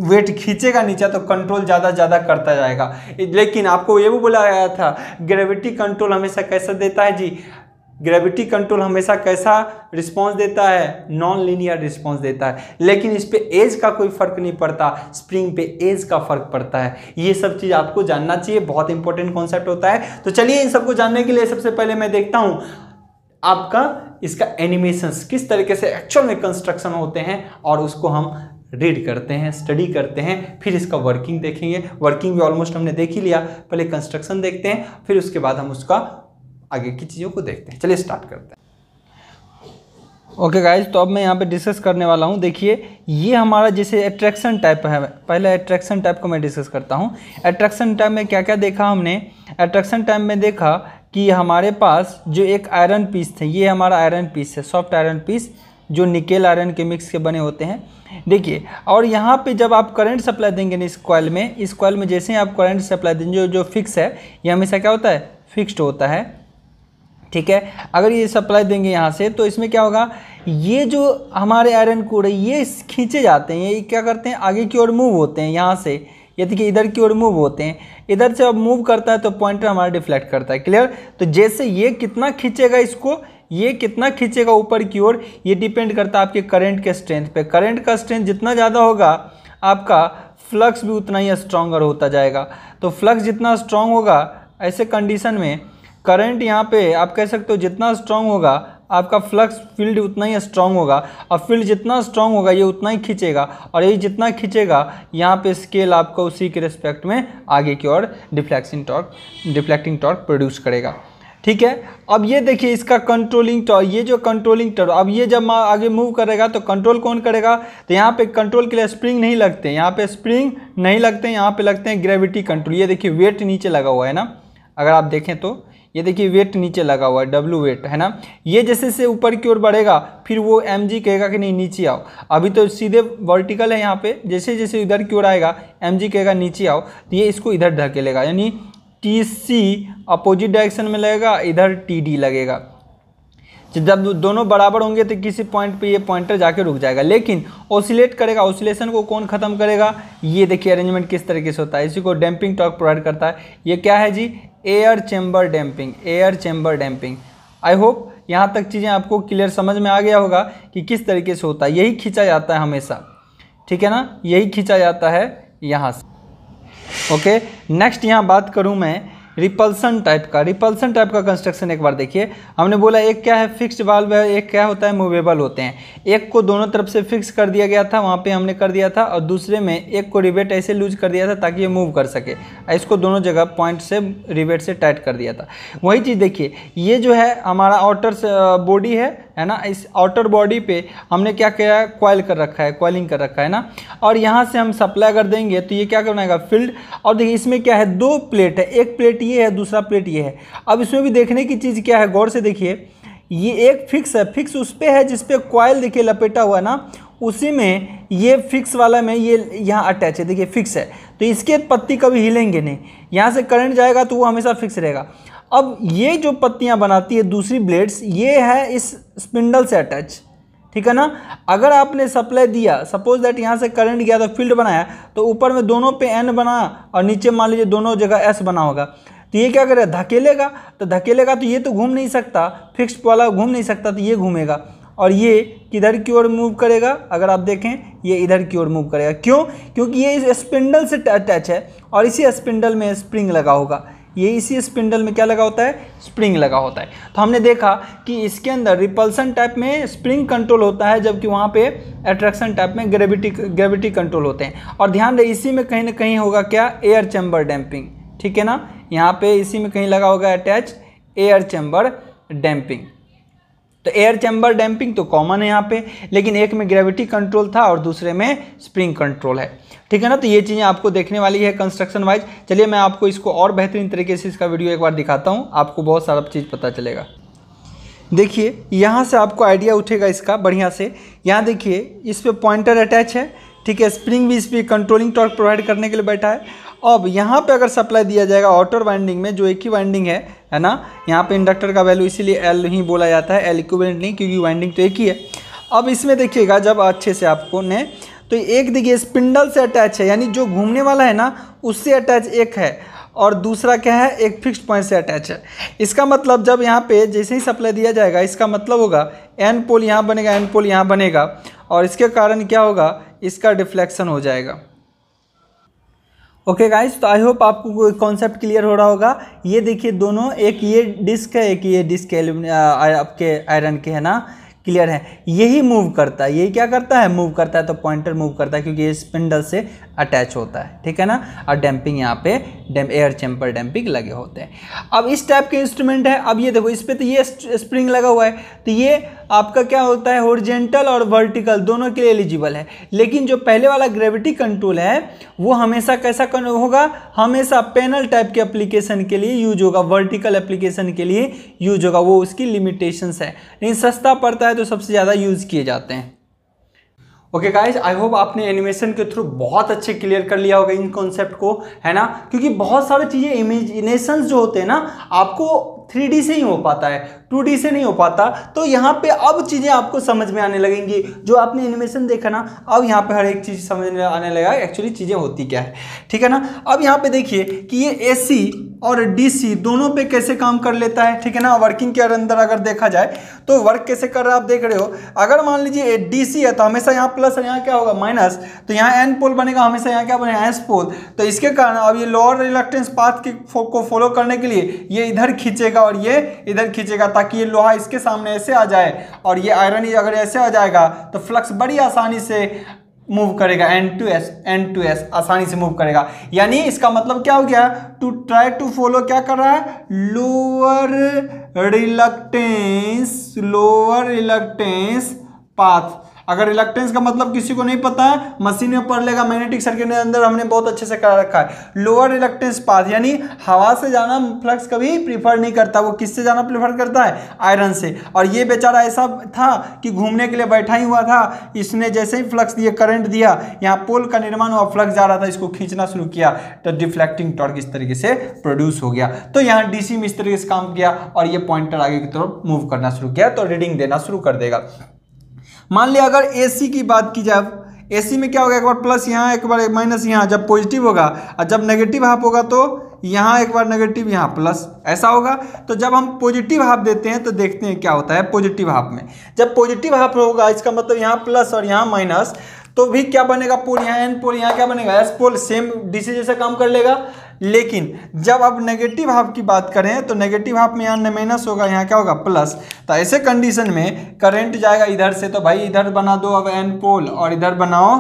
वेट खींचेगा नीचे, तो कंट्रोल ज़्यादा ज़्यादा करता जाएगा। लेकिन आपको ये भी बोला गया था ग्रेविटी कंट्रोल हमेशा कैसा देता है जी? ग्रेविटी कंट्रोल हमेशा कैसा रिस्पांस देता है? नॉन लीनियर रिस्पांस देता है। लेकिन इस पे एज का कोई फर्क नहीं पड़ता, स्प्रिंग पे एज का फर्क पड़ता है। ये सब चीज़ आपको जानना चाहिए, बहुत इंपॉर्टेंट कॉन्सेप्ट होता है। तो चलिए इन सबको जानने के लिए सबसे पहले मैं देखता हूँ आपका इसका एनिमेशंस किस तरीके से एक्चुअल में कंस्ट्रक्शन होते हैं, और उसको हम रीड करते हैं, स्टडी करते हैं, फिर इसका वर्किंग देखेंगे। वर्किंग भी ऑलमोस्ट हमने देख ही लिया, पहले कंस्ट्रक्शन देखते हैं, फिर उसके बाद हम उसका आगे की चीज़ों को देखते हैं। चलिए स्टार्ट करते हैं। ओके गाइज, तो अब मैं यहाँ पे डिस्कस करने वाला हूँ। देखिए ये हमारा जैसे अट्रैक्शन टाइप है, पहले अट्रैक्शन टाइप को मैं डिस्कस करता हूँ। अट्रैक्शन टाइप में क्या क्या देखा हमने? अट्रैक्शन टाइप में देखा कि हमारे पास जो एक आयरन पीस थे, ये हमारा आयरन पीस है, सॉफ्ट आयरन पीस जो निकेल आयरन के मिक्स के बने होते हैं, देखिए। और यहाँ पे जब आप करंट सप्लाई देंगे इस कॉइल में, जैसे ही आप करंट सप्लाई देंगे, जो फिक्स है, ये हमेशा क्या होता है? फिक्स्ड होता है, ठीक है। अगर ये सप्लाई देंगे यहाँ से, तो इसमें क्या होगा? ये जो हमारे आयरन कोर है ये खींचे जाते हैं, ये क्या करते हैं? आगे की ओर मूव होते हैं। यहाँ से ये देखिए इधर की ओर मूव होते हैं, इधर से अब मूव करता है तो पॉइंटर हमारा डिफ्लेक्ट करता है, क्लियर। तो जैसे ये कितना खींचेगा इसको, ये कितना खींचेगा ऊपर की ओर, ये डिपेंड करता है आपके करंट के स्ट्रेंथ पे। करंट का स्ट्रेंथ जितना ज़्यादा होगा, आपका फ्लक्स भी उतना ही स्ट्रॉन्गर होता जाएगा। तो फ्लक्स जितना स्ट्रॉन्ग होगा, ऐसे कंडीशन में करंट यहाँ पे आप कह सकते हो जितना स्ट्रांग होगा आपका फ्लक्स फील्ड उतना ही स्ट्रांग होगा, और फील्ड जितना स्ट्रांग होगा ये उतना ही खींचेगा, और ये जितना खींचेगा यहाँ पे स्केल आपका उसी के रिस्पेक्ट में आगे की ओर डिफ्लेक्टिंग टॉर्क प्रोड्यूस करेगा, ठीक है। अब ये देखिए इसका कंट्रोलिंग टॉर्क, ये जो कंट्रोलिंग टॉर्क, अब ये जब आगे मूव करेगा तो कंट्रोल कौन करेगा? तो यहाँ पे कंट्रोल के लिए स्प्रिंग नहीं लगते, यहाँ पे स्प्रिंग नहीं लगते, यहाँ पे लगते हैं ग्रेविटी कंट्रोल। ये देखिए वेट नीचे लगा हुआ है ना, अगर आप देखें तो ये देखिए वेट नीचे लगा हुआ है, डब्ल्यू वेट है ना। ये जैसे से ऊपर की ओर बढ़ेगा, फिर वो एम जी कहेगा कि नहीं नीचे आओ, अभी तो सीधे वर्टिकल है यहाँ पे, जैसे जैसे इधर की ओर आएगा एम जी कहेगा नीचे आओ, तो ये इसको इधर धकेलेगा, यानी टी सी अपोजिट डायरेक्शन में लगेगा, इधर टी डी लगेगा। जब दोनों बराबर होंगे तो किसी पॉइंट पे ये पॉइंटर जाके रुक जाएगा, लेकिन ऑसिलेट करेगा। ऑसिलेशन को कौन ख़त्म करेगा? ये देखिए अरेंजमेंट किस तरीके से होता है, इसी को डैम्पिंग टॉर्क प्रोवाइड करता है। ये क्या है जी? एयर चैम्बर damping, एयर चैम्बर damping. I hope यहाँ तक चीज़ें आपको क्लियर समझ में आ गया होगा कि किस तरीके से होता है। यही खींचा जाता है हमेशा, ठीक है ना, यही खींचा जाता है यहाँ से। ओके, नेक्स्ट यहाँ बात करूँ मैं रिपल्सन टाइप का। रिपल्सन टाइप का कंस्ट्रक्शन एक बार देखिए, हमने बोला एक क्या है? फिक्स्ड वाल्व है, एक क्या होता है? मूवेबल होते हैं। एक को दोनों तरफ से फिक्स कर दिया गया था, वहाँ पे हमने कर दिया था, और दूसरे में एक को रिवेट ऐसे लूज कर दिया था ताकि ये मूव कर सके, इसको दोनों जगह पॉइंट से रिवेट से टाइट कर दिया था। वही चीज़ देखिए, ये जो है हमारा आउटर बॉडी है, है ना, इस आउटर बॉडी पे हमने क्या किया है, कॉइल कर रखा है, कॉइलिंग कर रखा है ना। और यहाँ से हम सप्लाई कर देंगे तो ये क्या बनाएगा, फील्ड। और देखिए इसमें क्या है, दो प्लेट है, एक प्लेट ये है, दूसरा प्लेट ये है। अब इसमें भी देखने की चीज़ क्या है, गौर से देखिए, ये एक फिक्स है, फिक्स उस पर है जिसपे कॉइल देखिए लपेटा हुआ है ना, उसी में ये फिक्स वाला में ये यहाँ अटैच है, देखिए फिक्स है, तो इसके पत्ती कभी हिलेंगे नहीं, यहाँ से करंट जाएगा तो वो हमेशा फिक्स रहेगा। अब ये जो पत्तियाँ बनाती है दूसरी ब्लेड्स, ये है इस स्पिंडल से अटैच, ठीक है ना। अगर आपने सप्लाई दिया, सपोज दैट यहाँ से करंट गया तो फील्ड बनाया, तो ऊपर में दोनों पे एन बना और नीचे मान लीजिए दोनों जगह एस बना होगा, तो ये क्या करेगा, धकेलेगा। तो धकेलेगा तो ये तो घूम नहीं सकता, फिक्स्ड वाला घूम नहीं सकता, तो ये घूमेगा और ये किधर की ओर मूव करेगा, अगर आप देखें ये इधर की ओर मूव करेगा। क्यों? क्योंकि ये इस स्पिंडल से अटैच है और इसी स्पिंडल में स्प्रिंग लगा होगा, ये इसी स्पिंडल में क्या लगा होता है, स्प्रिंग लगा होता है। तो हमने देखा कि इसके अंदर रिपल्सन टाइप में स्प्रिंग कंट्रोल होता है, जबकि वहाँ पे अट्रैक्शन टाइप में ग्रेविटी कंट्रोल होते हैं। और ध्यान रहे इसी में कहीं ना कहीं होगा क्या, एयर चैम्बर डैम्पिंग, ठीक है ना, यहाँ पे इसी में कहीं लगा होगा अटैच एयर चैम्बर डैम्पिंग। तो एयर चैम्बर डैम्पिंग तो कॉमन है यहाँ पे, लेकिन एक में ग्रेविटी कंट्रोल था और दूसरे में स्प्रिंग कंट्रोल है, ठीक है ना। तो ये चीज़ें आपको देखने वाली है कंस्ट्रक्शन वाइज। चलिए मैं आपको इसको और बेहतरीन तरीके से इसका वीडियो एक बार दिखाता हूँ, आपको बहुत सारा चीज़ पता चलेगा। देखिए यहाँ से आपको आइडिया उठेगा इसका बढ़िया से। यहाँ देखिए इस पर पॉइंटर अटैच है, ठीक है, स्प्रिंग भी इस पर कंट्रोलिंग टॉर्क प्रोवाइड करने के लिए बैठा है। अब यहाँ पे अगर सप्लाई दिया जाएगा आउटर वाइंडिंग में, जो एक ही वाइंडिंग है ना, यहाँ पे इंडक्टर का वैल्यू इसीलिए एल ही बोला जाता है, एल इक्विवेलेंट नहीं, क्योंकि वाइंडिंग तो एक ही है। अब इसमें देखिएगा जब अच्छे से आपको ने, तो एक देखिए स्पिंडल से अटैच है, यानी जो घूमने वाला है ना उससे अटैच एक है, और दूसरा क्या है, एक फिक्स्ड पॉइंट से अटैच है। इसका मतलब जब यहाँ पे जैसे ही सप्लाई दिया जाएगा, इसका मतलब होगा एन पोल यहाँ बनेगा, एन पोल यहाँ बनेगा, और इसके कारण क्या होगा, इसका डिफ्लेक्शन हो जाएगा। ओके गाइस, तो आई होप आपको कॉन्सेप्ट क्लियर हो रहा होगा। ये देखिए दोनों, एक ये डिस्क है, एक ये डिस्क आपके आयरन के, है ना, क्लियर है, यही मूव करता है, यही क्या करता है, मूव करता है, तो पॉइंटर मूव करता है क्योंकि ये स्पिंडल से अटैच होता है, ठीक है ना। और डैम्पिंग यहाँ पे एयर चैम्बर डैम्पिंग लगे होते हैं। अब इस टाइप के इंस्ट्रूमेंट है। अब ये देखो इस पर तो ये स्प्रिंग लगा हुआ है, तो ये आपका क्या होता है, हॉरिजॉन्टल और वर्टिकल दोनों के लिए एलिजिबल है। लेकिन जो पहले वाला ग्रेविटी कंट्रोल है वो हमेशा कैसा होगा, हमेशा पैनल टाइप के एप्लीकेशन के लिए यूज होगा, वर्टिकल एप्लीकेशन के लिए यूज होगा, वो उसकी लिमिटेशंस है। लेकिन सस्ता पड़ता है तो सबसे ज़्यादा यूज किए जाते हैं। ओके गाइज, आई होप आपने एनिमेशन के थ्रू बहुत अच्छे क्लियर कर लिया होगा इन कॉन्सेप्ट को, है ना, क्योंकि बहुत सारी चीज़ें इमेजिनेशंस जो होते हैं ना, आपको 3D से ही हो पाता है, 2D से नहीं हो पाता। तो यहाँ पे अब चीज़ें आपको समझ में आने लगेंगी, जो आपने एनिमेशन देखा ना, अब यहाँ पे हर एक चीज़ समझ में आने लगा, एक्चुअली चीज़ें होती क्या है, ठीक है ना। अब यहाँ पे देखिए कि ये AC और DC दोनों पे कैसे काम कर लेता है, ठीक है ना। वर्किंग के अंदर अगर देखा जाए तो वर्क कैसे कर रहा है आप देख रहे हो। अगर मान लीजिए DC है तो हमेशा यहाँ प्लस और यहाँ क्या होगा, माइनस, तो यहाँ N पोल बनेगा, हमेशा यहाँ क्या बनेगा, S पोल। तो इसके कारण अब ये लोअर रिलक्टेंस पाथ को फॉलो करने के लिए ये इधर खींचेगा और ये इधर खींचेगा, ताकि ये लोहा इसके सामने ऐसे आ जाए और ये आयरन ही अगर ऐसे आ जाएगा तो फ्लक्स बड़ी आसानी से मूव करेगा, N to S आसानी से मूव करेगा। यानी इसका मतलब क्या हो गया, टू ट्राई टू फॉलो क्या कर रहा है, लोअर रिलक्टेंस पाथ। अगर रिलक्टेंस का मतलब किसी को नहीं पता है, मशीन में पढ़ लेगा, मैग्नेटिक सर्किट के अंदर हमने बहुत अच्छे से करा रखा है। लोअर रिलक्टेंस पाथ यानी हवा से जाना फ्लक्स कभी प्रीफर नहीं करता, वो किससे जाना प्रीफर करता है, आयरन से। और ये बेचारा ऐसा था कि घूमने के लिए बैठा ही हुआ था, इसने जैसे ही फ्लक्स दिया, करंट दिया, यहाँ पोल का निर्माण हुआ, फ्लक्स जा रहा था, इसको खींचना शुरू किया तो डिफ्लेक्टिंग टॉर्क इस तरीके से प्रोड्यूस हो गया। तो यहाँ DC में इस तरीके से काम किया और ये पॉइंटर आगे की तरफ मूव करना शुरू किया तो रीडिंग देना शुरू कर देगा। मान लिया अगर AC की बात की जाए, AC में क्या होगा, एक बार प्लस यहाँ, एक बार माइनस यहाँ, जब पॉजिटिव होगा और जब नेगेटिव हाफ होगा तो यहाँ एक बार नेगेटिव यहाँ प्लस, ऐसा होगा। तो जब हम पॉजिटिव हाफ देते हैं तो देखते हैं क्या होता है पॉजिटिव हाफ में। जब पॉजिटिव हाफ होगा इसका मतलब यहाँ प्लस और यहाँ माइनस, तो भी क्या बनेगा पोल, यहाँ एन पोल, यहाँ क्या बनेगा, एस पोल, सेम DC जैसा काम कर लेगा। लेकिन जब अब नेगेटिव हाफ की बात करें तो नेगेटिव हाफ में यहाँ माइनस होगा, यहाँ क्या होगा, प्लस। तो ऐसे कंडीशन में करंट जाएगा इधर से, तो भाई इधर बना दो अब एन पोल और इधर बनाओ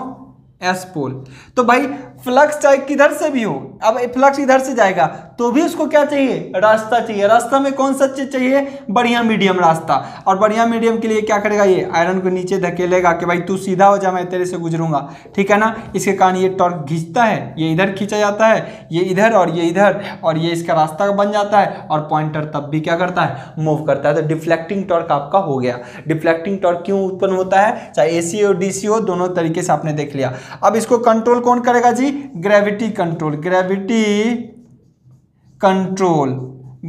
S पोल। तो भाई फ्लक्स चाहे किधर से भी हो, अब फ्लक्स इधर से जाएगा तो भी उसको क्या चाहिए, रास्ता चाहिए। रास्ता में कौन सा चीज चाहिए, बढ़िया मीडियम रास्ता। और बढ़िया मीडियम के लिए क्या करेगा, ये आयरन को नीचे धकेलेगा कि भाई तू सीधा हो जा, मैं तेरे से गुजरूंगा, ठीक है ना। इसके कारण ये टॉर्क खींचता है, ये इधर खींचा जाता है, ये इधर और ये इधर, और ये इसका रास्ता बन जाता है और पॉइंटर तब भी क्या करता है, मूव करता है। तो डिफ्लेक्टिंग टॉर्क आपका हो गया। डिफ्लेक्टिंग टॉर्क क्यों उत्पन्न होता है, चाहे एसी हो डीसी हो, दोनों तरीके से आपने देख लिया। अब इसको कंट्रोल कौन करेगा जी, ग्रेविटी कंट्रोल।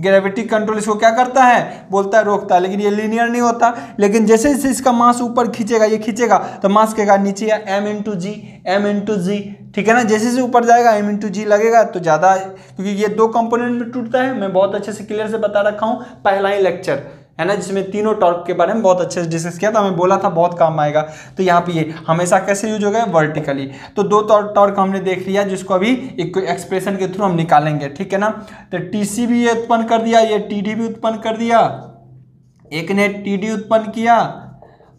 ग्रेविटी कंट्रोल इसको क्या करता है, बोलता है, रोकता है। लेकिन ये लीनियर नहीं होता, लेकिन जैसे जैसे इसका मास ऊपर खींचेगा, ये खींचेगा तो मास के कारण नीचे m into g, ठीक है ना। जैसे जैसे ऊपर जाएगा m into g लगेगा तो ज़्यादा, क्योंकि ये दो कंपोनेंट में टूटता है। मैं बहुत अच्छे से क्लियर से बता रखा हूँ पहला ही लेक्चर है ना, जिसमें तीनों टॉर्क के बारे में बहुत अच्छे से डिस्कस किया था, हमें बोला था बहुत काम आएगा। तो यहाँ पे ये हमेशा कैसे यूज हो गया, वर्टिकली। तो दो टॉर्क हमने देख लिया, जिसको अभी एक एक्सप्रेशन के थ्रू हम निकालेंगे, ठीक है ना। तो टीसी भी ये उत्पन्न कर दिया, ये टीडी भी उत्पन्न कर दिया, एक ने टीडी उत्पन्न किया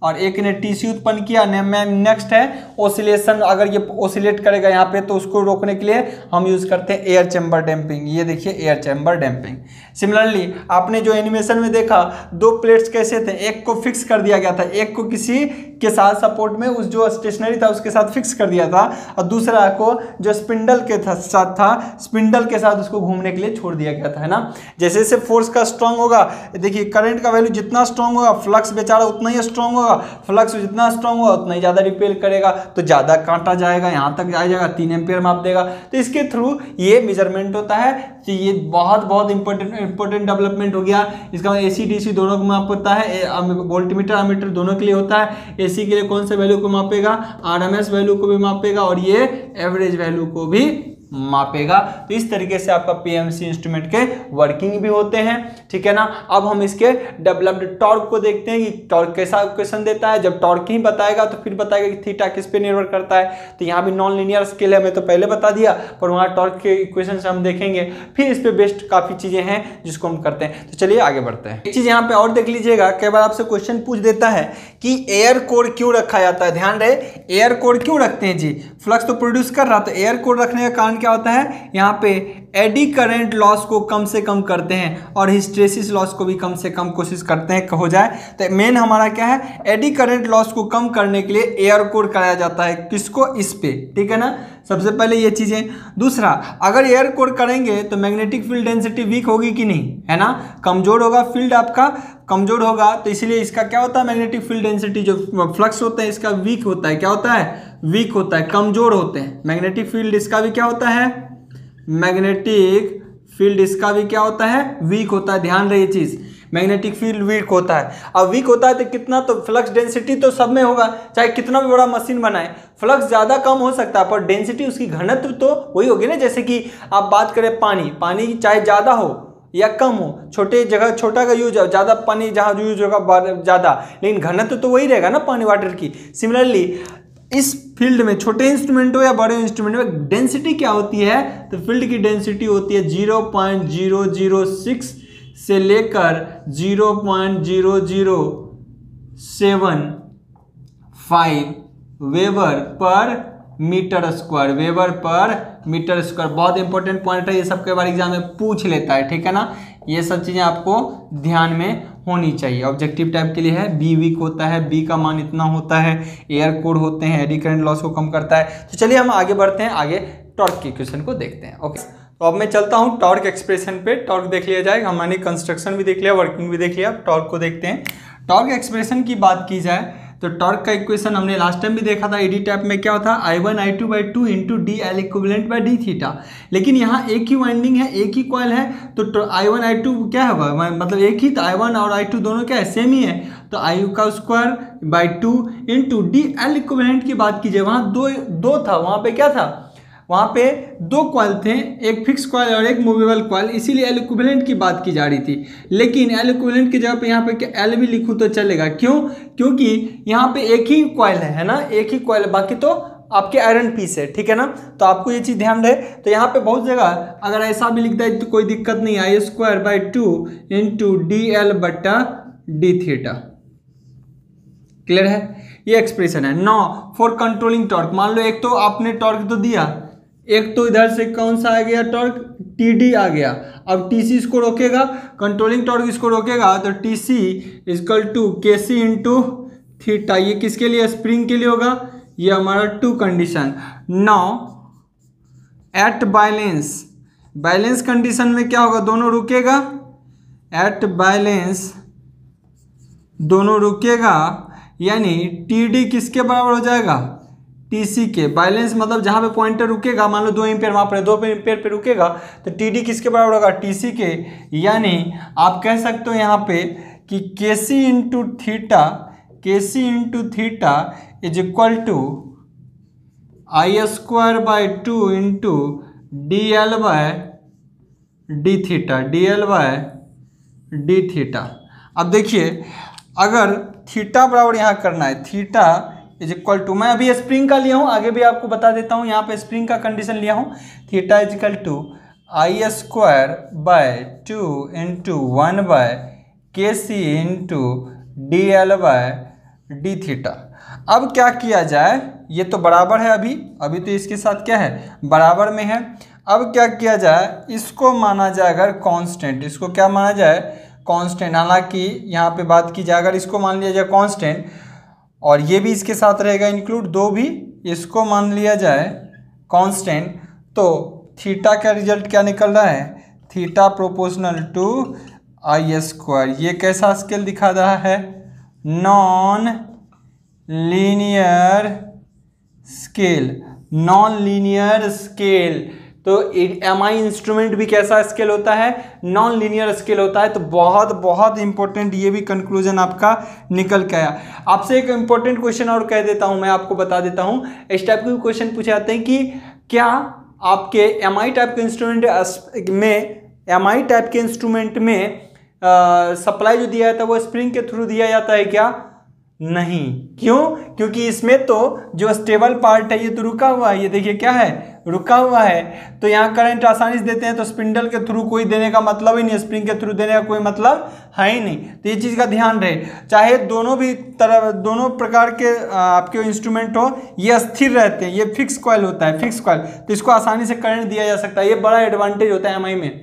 और एक ने टीसी उत्पन्न किया। नेक्स्ट है ओसिलेशन। अगर ये ओसिलेट करेगा यहाँ पे तो उसको रोकने के लिए हम यूज़ करते हैं एयर चैम्बर डैम्पिंग। ये देखिए एयर चैम्बर डैम्पिंग। सिमिलरली आपने जो एनिमेशन में देखा, दो प्लेट्स कैसे थे, एक को फिक्स कर दिया गया था, एक को किसी के साथ सपोर्ट में उस जो स्टेशनरी था उसके साथ फिक्स कर दिया था, और दूसरा को जो स्पिंडल के साथ था, स्पिंडल के साथ उसको घूमने के लिए छोड़ दिया गया था, है ना। जैसे जैसे फोर्स का स्ट्रांग होगा, देखिए करंट का वैल्यू जितना स्ट्रांग होगा, फ्लक्स बेचारा उतना ही स्ट्रांग होगा, फ्लक्स जितना स्ट्रांग होगा उतना ही ज़्यादा रिपेल करेगा, तो ज़्यादा कांटा जाएगा, यहाँ तक आ जाएगा, 3 एम्पियर माप देगा। तो इसके थ्रू ये मेजरमेंट होता है। तो ये बहुत इंपॉर्टेंट डेवलपमेंट हो गया। इसका एसी डीसी दोनों को माप होता है, वोल्टमीटर एमीटर दोनों के लिए होता है। एसी के लिए कौन से वैल्यू को मापेगा, आरएमएस वैल्यू को भी मापेगा और ये एवरेज वैल्यू को भी मापेगा। तो इस तरीके से आपका पीएमसी इंस्ट्रूमेंट के वर्किंग भी होते हैं, ठीक है ना। अब हम इसके डेवलप्ड टॉर्क को देखते हैं कि टॉर्क कैसा इक्वेशन देता है। जब टॉर्क ही बताएगा तो फिर बताएगा कि थीटा किस पे निर्भर करता है। तो यहाँ भी नॉन लीनियर स्केल है, मैं तो पहले बता दिया, पर वहाँ टॉर्क के इक्वेशन से हम देखेंगे, फिर इस पर बेस्ट काफ़ी चीज़ें हैं जिसको हम करते हैं। तो चलिए आगे बढ़ते हैं। एक चीज़ यहाँ पर और देख लीजिएगा, कई बार आपसे क्वेश्चन पूछ देता है कि एयर कोर क्यों रखा जाता है। ध्यान रहे, एयर कोर क्यों रखते हैं जी, फ्लक्स तो प्रोड्यूस कर रहा था, एयर कोर रखने का कारण क्या होता है, यहाँ पे एडी करंट लॉस को कम से कम करते हैं और हिस्ट्रेसिस लॉस को भी कम से कम कोशिश करते हैं हो जाए। तो मेन हमारा क्या है, एडी करंट लॉस को कम करने के लिए एयर कोर कराया जाता है। किसको, इस पे, ठीक है ना। सबसे पहले ये चीज़ें। दूसरा, अगर एयर कोर करेंगे तो मैग्नेटिक फील्ड डेंसिटी वीक होगी कि नहीं, है ना, कमज़ोर होगा, फील्ड आपका कमज़ोर होगा। तो इसलिए इसका क्या होता है, मैग्नेटिक फील्ड डेंसिटी जो फ्लक्स होता है इसका वीक होता है। क्या होता है, वीक होता है, कमज़ोर होते हैं। मैग्नेटिक फील्ड इसका भी क्या होता है, मैग्नेटिक फील्ड इसका भी क्या होता है, वीक होता है। ध्यान रहे चीज़, मैग्नेटिक फील्ड वीक होता है। अब वीक होता है तो कितना, तो फ्लक्स डेंसिटी तो सब में होगा, चाहे कितना भी बड़ा मशीन बनाए, फ्लक्स ज़्यादा कम हो सकता है पर डेंसिटी उसकी घनत्व तो वही होगी ना। जैसे कि आप बात करें पानी चाहे ज़्यादा हो या कम हो, छोटे जगह छोटा का यूज, ज़्यादा पानी जहाँ यूज होगा ज़्यादा, लेकिन घनत्व तो वही रहेगा ना पानी वाटर की। सिमिलरली इस फील्ड में छोटे इंस्ट्रूमेंट हो या बड़े इंस्ट्रूमेंट में डेंसिटी क्या होती है, तो फील्ड की डेंसिटी होती है 0.006 से लेकर 0.0075 weber per metre square, weber per metre square. बहुत इंपॉर्टेंट पॉइंट है, ये सब के बार एग्जाम में पूछ लेता है, ठीक है ना। ये सब चीज़ें आपको ध्यान में होनी चाहिए। ऑब्जेक्टिव टाइप के लिए है, बी वीक होता है, बी का मान इतना होता है, एयर कोर होते हैं, एडी करंट लॉस को कम करता है। तो चलिए हम आगे बढ़ते हैं, आगे टॉर्क के इक्वेशन को देखते हैं। ओके, तो अब मैं चलता हूँ टॉर्क एक्सप्रेशन पे। टॉर्क देख लिया जाएगा, हमने कंस्ट्रक्शन भी देख लिया, वर्किंग भी देख लिया, टॉर्क को देखते हैं। टॉर्क एक्सप्रेशन की बात की जाए तो टॉर्क का इक्वेशन हमने लास्ट टाइम भी देखा था, एडी टाइप में क्या होता है, I1 I2/2 into dL equivalent/dθ। लेकिन यहाँ एक ही वाइंडिंग है, एक ही कॉइल है, तो I1 I2 क्या होगा, मतलब एक ही, तो I1 और I2 दोनों क्या है, सेम ही है। तो I2² / 2 इंटू dL equivalent की बात कीजिए, वहाँ दो था, वहाँ पे क्या था, वहाँ पे दो कॉइल थे, एक फिक्स कॉइल और एक मूवेबल कॉइल, इसीलिए एल इक्विवेलेंट की बात की जा रही थी। लेकिन एल इक्विवेलेंट की जगह पे यहाँ पे क्या एल भी लिखूँ तो चलेगा, क्यों, क्योंकि यहाँ पे एक ही कॉइल है ना, एक ही कॉइल, बाकी तो आपके आयरन पीस है, ठीक है ना। तो आपको ये चीज़ ध्यान रहे। तो यहाँ पे बहुत जगह अगर ऐसा भी लिखता है तो कोई दिक्कत नहीं, I² / 2 इंटू dL/dθ। क्लियर है, ये एक्सप्रेशन है। 9 फॉर कंट्रोलिंग टॉर्क, मान लो एक तो आपने टॉर्क तो दिया, एक तो इधर से कौन सा आ गया टॉर्क, टीडी आ गया। अब टीसी इसको रोकेगा, कंट्रोलिंग टॉर्क इसको रोकेगा, तो TC equal to KC into theta. ये किसके लिए? स्प्रिंग के लिए होगा। ये हमारा two condition. Now at balance, balance condition में क्या होगा? दोनों रुकेगा। एट बैलेंस दोनों रुकेगा, यानी टीडी किसके बराबर हो जाएगा? टीसी के। बैलेंस मतलब जहाँ पे पॉइंटर रुकेगा, मान लो 2 एम्पेयर, वहाँ पर 2 एम्पेयर पे रुकेगा, तो टीडी किसके बराबर होगा? टीसी के। यानी आप कह सकते हो यहाँ पे कि KC into theta, KC into theta is equal to I square by 2 into D L by D theta, D L by D theta. अब देखिए, अगर थीटा बराबर यहाँ करना है, थीटा इज इक्वल टू, मैं अभी स्प्रिंग का लिया हूँ, आगे भी आपको बता देता हूँ, यहाँ पे स्प्रिंग का कंडीशन लिया हूँ, theta is equal to I square by 2 into 1 by K C into D L by D theta. अब क्या किया जाए, ये तो बराबर है, अभी अभी तो इसके साथ क्या है, बराबर में है। अब क्या किया जाए, इसको माना जाए अगर कांस्टेंट, इसको क्या माना जाए? कांस्टेंट। हालांकि यहाँ पे बात की जाए, अगर इसको मान लिया जाए कांस्टेंट और ये भी इसके साथ रहेगा इंक्लूड, दो भी इसको मान लिया जाए कांस्टेंट, तो थीटा का रिजल्ट क्या निकल रहा है? Theta proportional to I square. ये कैसा स्केल दिखा रहा है? Non linear scale, non linear scale. तो एमआई इंस्ट्रूमेंट भी कैसा स्केल होता है? नॉन लीनियर स्केल होता है। तो बहुत बहुत इंपॉर्टेंट ये भी कंक्लूजन आपका निकल के आया। आपसे एक इंपॉर्टेंट क्वेश्चन और कह देता हूँ, मैं आपको बता देता हूँ, इस टाइप के क्वेश्चन पूछे जाते हैं कि क्या आपके एमआई टाइप के इंस्ट्रूमेंट में, एमआई टाइप के इंस्ट्रूमेंट में सप्लाई जो दिया जाता है वो स्प्रिंग के थ्रू दिया जाता है क्या? नहीं। क्यों? क्योंकि इसमें तो जो स्टेबल पार्ट है ये तो रुका हुआ है, ये देखिए क्या है, रुका हुआ है, तो यहाँ करंट आसानी से देते हैं, तो स्पिंडल के थ्रू कोई देने का मतलब ही नहीं, स्प्रिंग के थ्रू देने का कोई मतलब है ही नहीं। तो ये चीज़ का ध्यान रहे, चाहे दोनों भी तरह, दोनों प्रकार के आपके इंस्ट्रूमेंट हो, ये स्थिर रहते हैं, ये फिक्स कॉइल होता है, फिक्स कॉइल, तो इसको आसानी से करंट दिया जा सकता है। ये बड़ा एडवांटेज होता है एमआई में,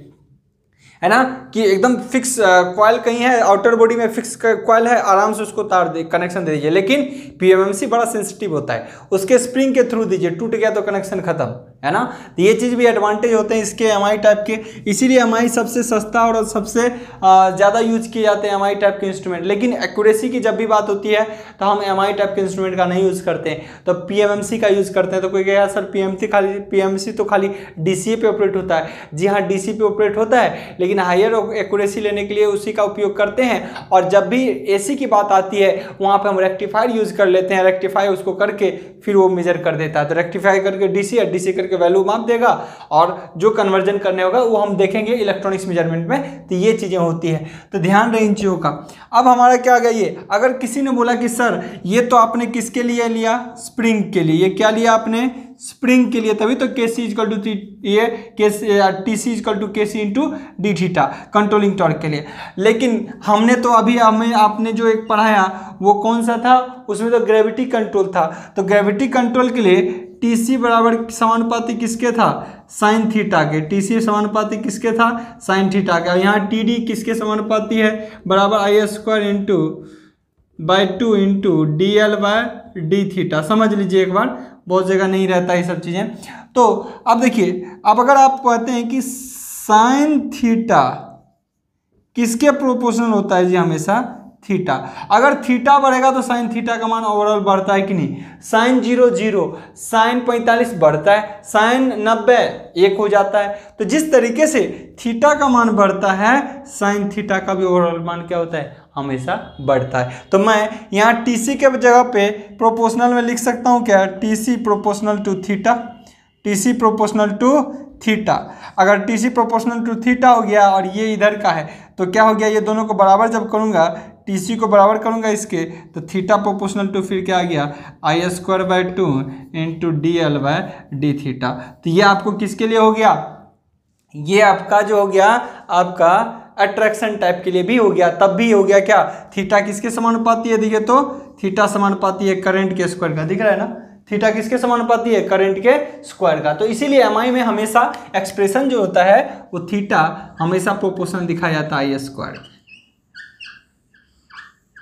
है ना, कि एकदम फिक्स कॉइल कहीं है, आउटर बॉडी में फिक्स कॉइल है, आराम से उसको तार दे, कनेक्शन दे दीजिए। लेकिन पीएमएमसी बड़ा सेंसिटिव होता है, उसके स्प्रिंग के थ्रू दीजिए, टूट गया तो कनेक्शन खत्म, है ना। तो ये चीज़ भी एडवांटेज होते हैं इसके एमआई टाइप के, इसीलिए एमआई सबसे सस्ता और सबसे ज़्यादा यूज किए जाते हैं एमआई टाइप के इंस्ट्रूमेंट। लेकिन एक्यूरेसी की जब भी बात होती है तो हम एमआई टाइप के इंस्ट्रूमेंट का नहीं यूज़ करते हैं, तो पीएमएमसी का यूज़ करते हैं। तो कोई कहेगा सर पीएमसी खाली, पीएमसी तो खाली डीसीए पे ऑपरेट होता है। जी हाँ, डीसीए पे ऑपरेट होता है, लेकिन हायर एक्यूरेसी लेने के लिए उसी का उपयोग करते हैं। और जब भी एसी की बात आती है वहाँ पे हम रेक्टिफायर यूज़ कर लेते हैं, रेक्टिफायर उसको करके फिर वो मेजर कर देता है, तो रेक्टिफाई करके डीसी और डीसी करके वैल्यू माप देगा, और जो कन्वर्जन करने होगा वो हम देखेंगे इलेक्ट्रॉनिक्स मेजरमेंट में। तो ये चीज़ें होती है, तो ध्यान रहे इन चीज़ों का। अब हमारा क्या आ गया, ये अगर किसी ने बोला कि सर ये तो आपने किसके लिए लिया? स्प्रिंग के लिए। ये क्या लिया आपने? स्प्रिंग के लिए, तभी तो केसी इजकल टू थी, ये TC equal to KC into D theta, controlling torque के लिए। लेकिन हमने तो अभी, हमें आपने जो एक पढ़ाया वो कौन सा था, उसमें तो ग्रेविटी कंट्रोल था, तो ग्रेविटी कंट्रोल के लिए टीसी बराबर समानुपाती किसके था? साइन थीटा के। टीसी समानुपाती किसके था? साइन थीटा के। और यहाँ टीडी किसके समानुपाती है? बराबर I square into by 2 into D L by D theta. समझ लीजिए एक बार, बहुत जगह नहीं रहता ये सब चीज़ें। तो अब देखिए, अब अगर आप कहते हैं कि साइन थीटा किसके प्रोपोर्शनल होता है? जी हमेशा थीटा। अगर थीटा बढ़ेगा तो साइन थीटा का मान ओवरऑल बढ़ता है कि नहीं? साइन 0 0, साइन 45 बढ़ता है, साइन 90 एक हो जाता है। तो जिस तरीके से थीटा का मान बढ़ता है, साइन थीटा का भी ओवरऑल मान क्या होता है? हमेशा बढ़ता है। तो मैं यहाँ टीसी के जगह पे प्रोपोर्शनल में लिख सकता हूँ क्या? TC proportional to theta, TC proportional to theta. अगर टीसी प्रोपोर्शनल टू थीटा हो गया और ये इधर का है तो क्या हो गया, ये दोनों को बराबर जब करूँगा, टीसी को बराबर करूँगा इसके, तो थीटा प्रोपोर्शनल टू फिर क्या आ गया? I square by 2 into D L by D theta. तो ये आपको किसके लिए हो गया? ये आपका जो हो गया, आपका अट्रैक्शन टाइप के लिए भी हो गया। तब भी हो गया क्या? थीटा किसके समानुपाती है? देखिए तो थीटा समानुपाती है करंट के स्क्वायर का, दिख रहा है ना, थीटा किसके समानुपाती है, करंट के स्क्वायर का। तो इसीलिए एमआई में हमेशा एक्सप्रेशन जो होता है वो थीटा हमेशा प्रोपोर्शनल दिखाया जाता है आई स्क्वायर।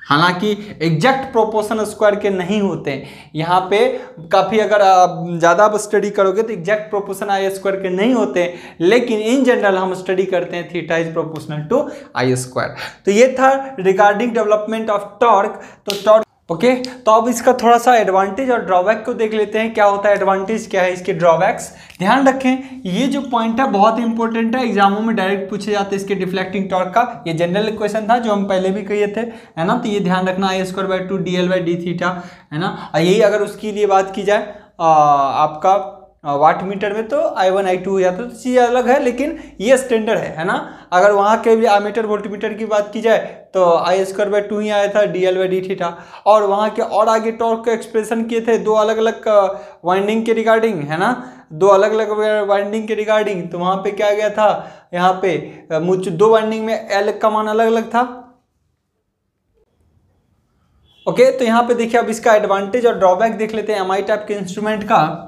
हालांकि एग्जैक्ट प्रोपोर्शन स्क्वायर के नहीं होते, यहाँ पे काफ़ी अगर आप ज़्यादा आप स्टडी करोगे तो एग्जैक्ट प्रोपोर्शन आई स्क्वायर के नहीं होते, लेकिन इन जनरल हम स्टडी करते हैं theta is proportional to I square. तो ये था रिगार्डिंग डेवलपमेंट ऑफ टॉर्क। तो टॉर्क ओके, तो अब इसका थोड़ा सा एडवांटेज और ड्रॉबैक को देख लेते हैं, क्या होता है एडवांटेज, क्या है इसके ड्रॉबैक्स। ध्यान रखें ये जो पॉइंट है बहुत इंपॉर्टेंट है, एग्जामों में डायरेक्ट पूछे जाते हैं इसके डिफ्लेक्टिंग टॉर्क का। ये जनरल क्वेश्चन था जो हम पहले भी किए थे, है ना। तो ये ध्यान रखना I square by two D L by D theta, है ना। और यही अगर उसके लिए बात की जाए आपका वाट मीटर में तो I1 I2 हो जाता है, तो चीज़ अलग है, लेकिन ये स्टैंडर्ड है ना। अगर वहाँ के भी आमीटर वोल्ट मीटर की बात की जाए तो आई स्क्वायर बाई टू ही आया था D L by D theta. और वहाँ के और आगे टॉर्क का एक्सप्रेशन किए थे दो अलग अलग वाइंडिंग के रिगार्डिंग, है ना, दो अलग अलग वाइंडिंग के रिगार्डिंग। तो वहाँ पे क्या गया था, यहाँ पे मुझे दो वाइंडिंग में एल का मान अलग अलग था। ओके, तो यहाँ पे देखिए अब इसका एडवांटेज और ड्रॉबैक देख लेते हैं एम आई टाइप के इंस्ट्रूमेंट का,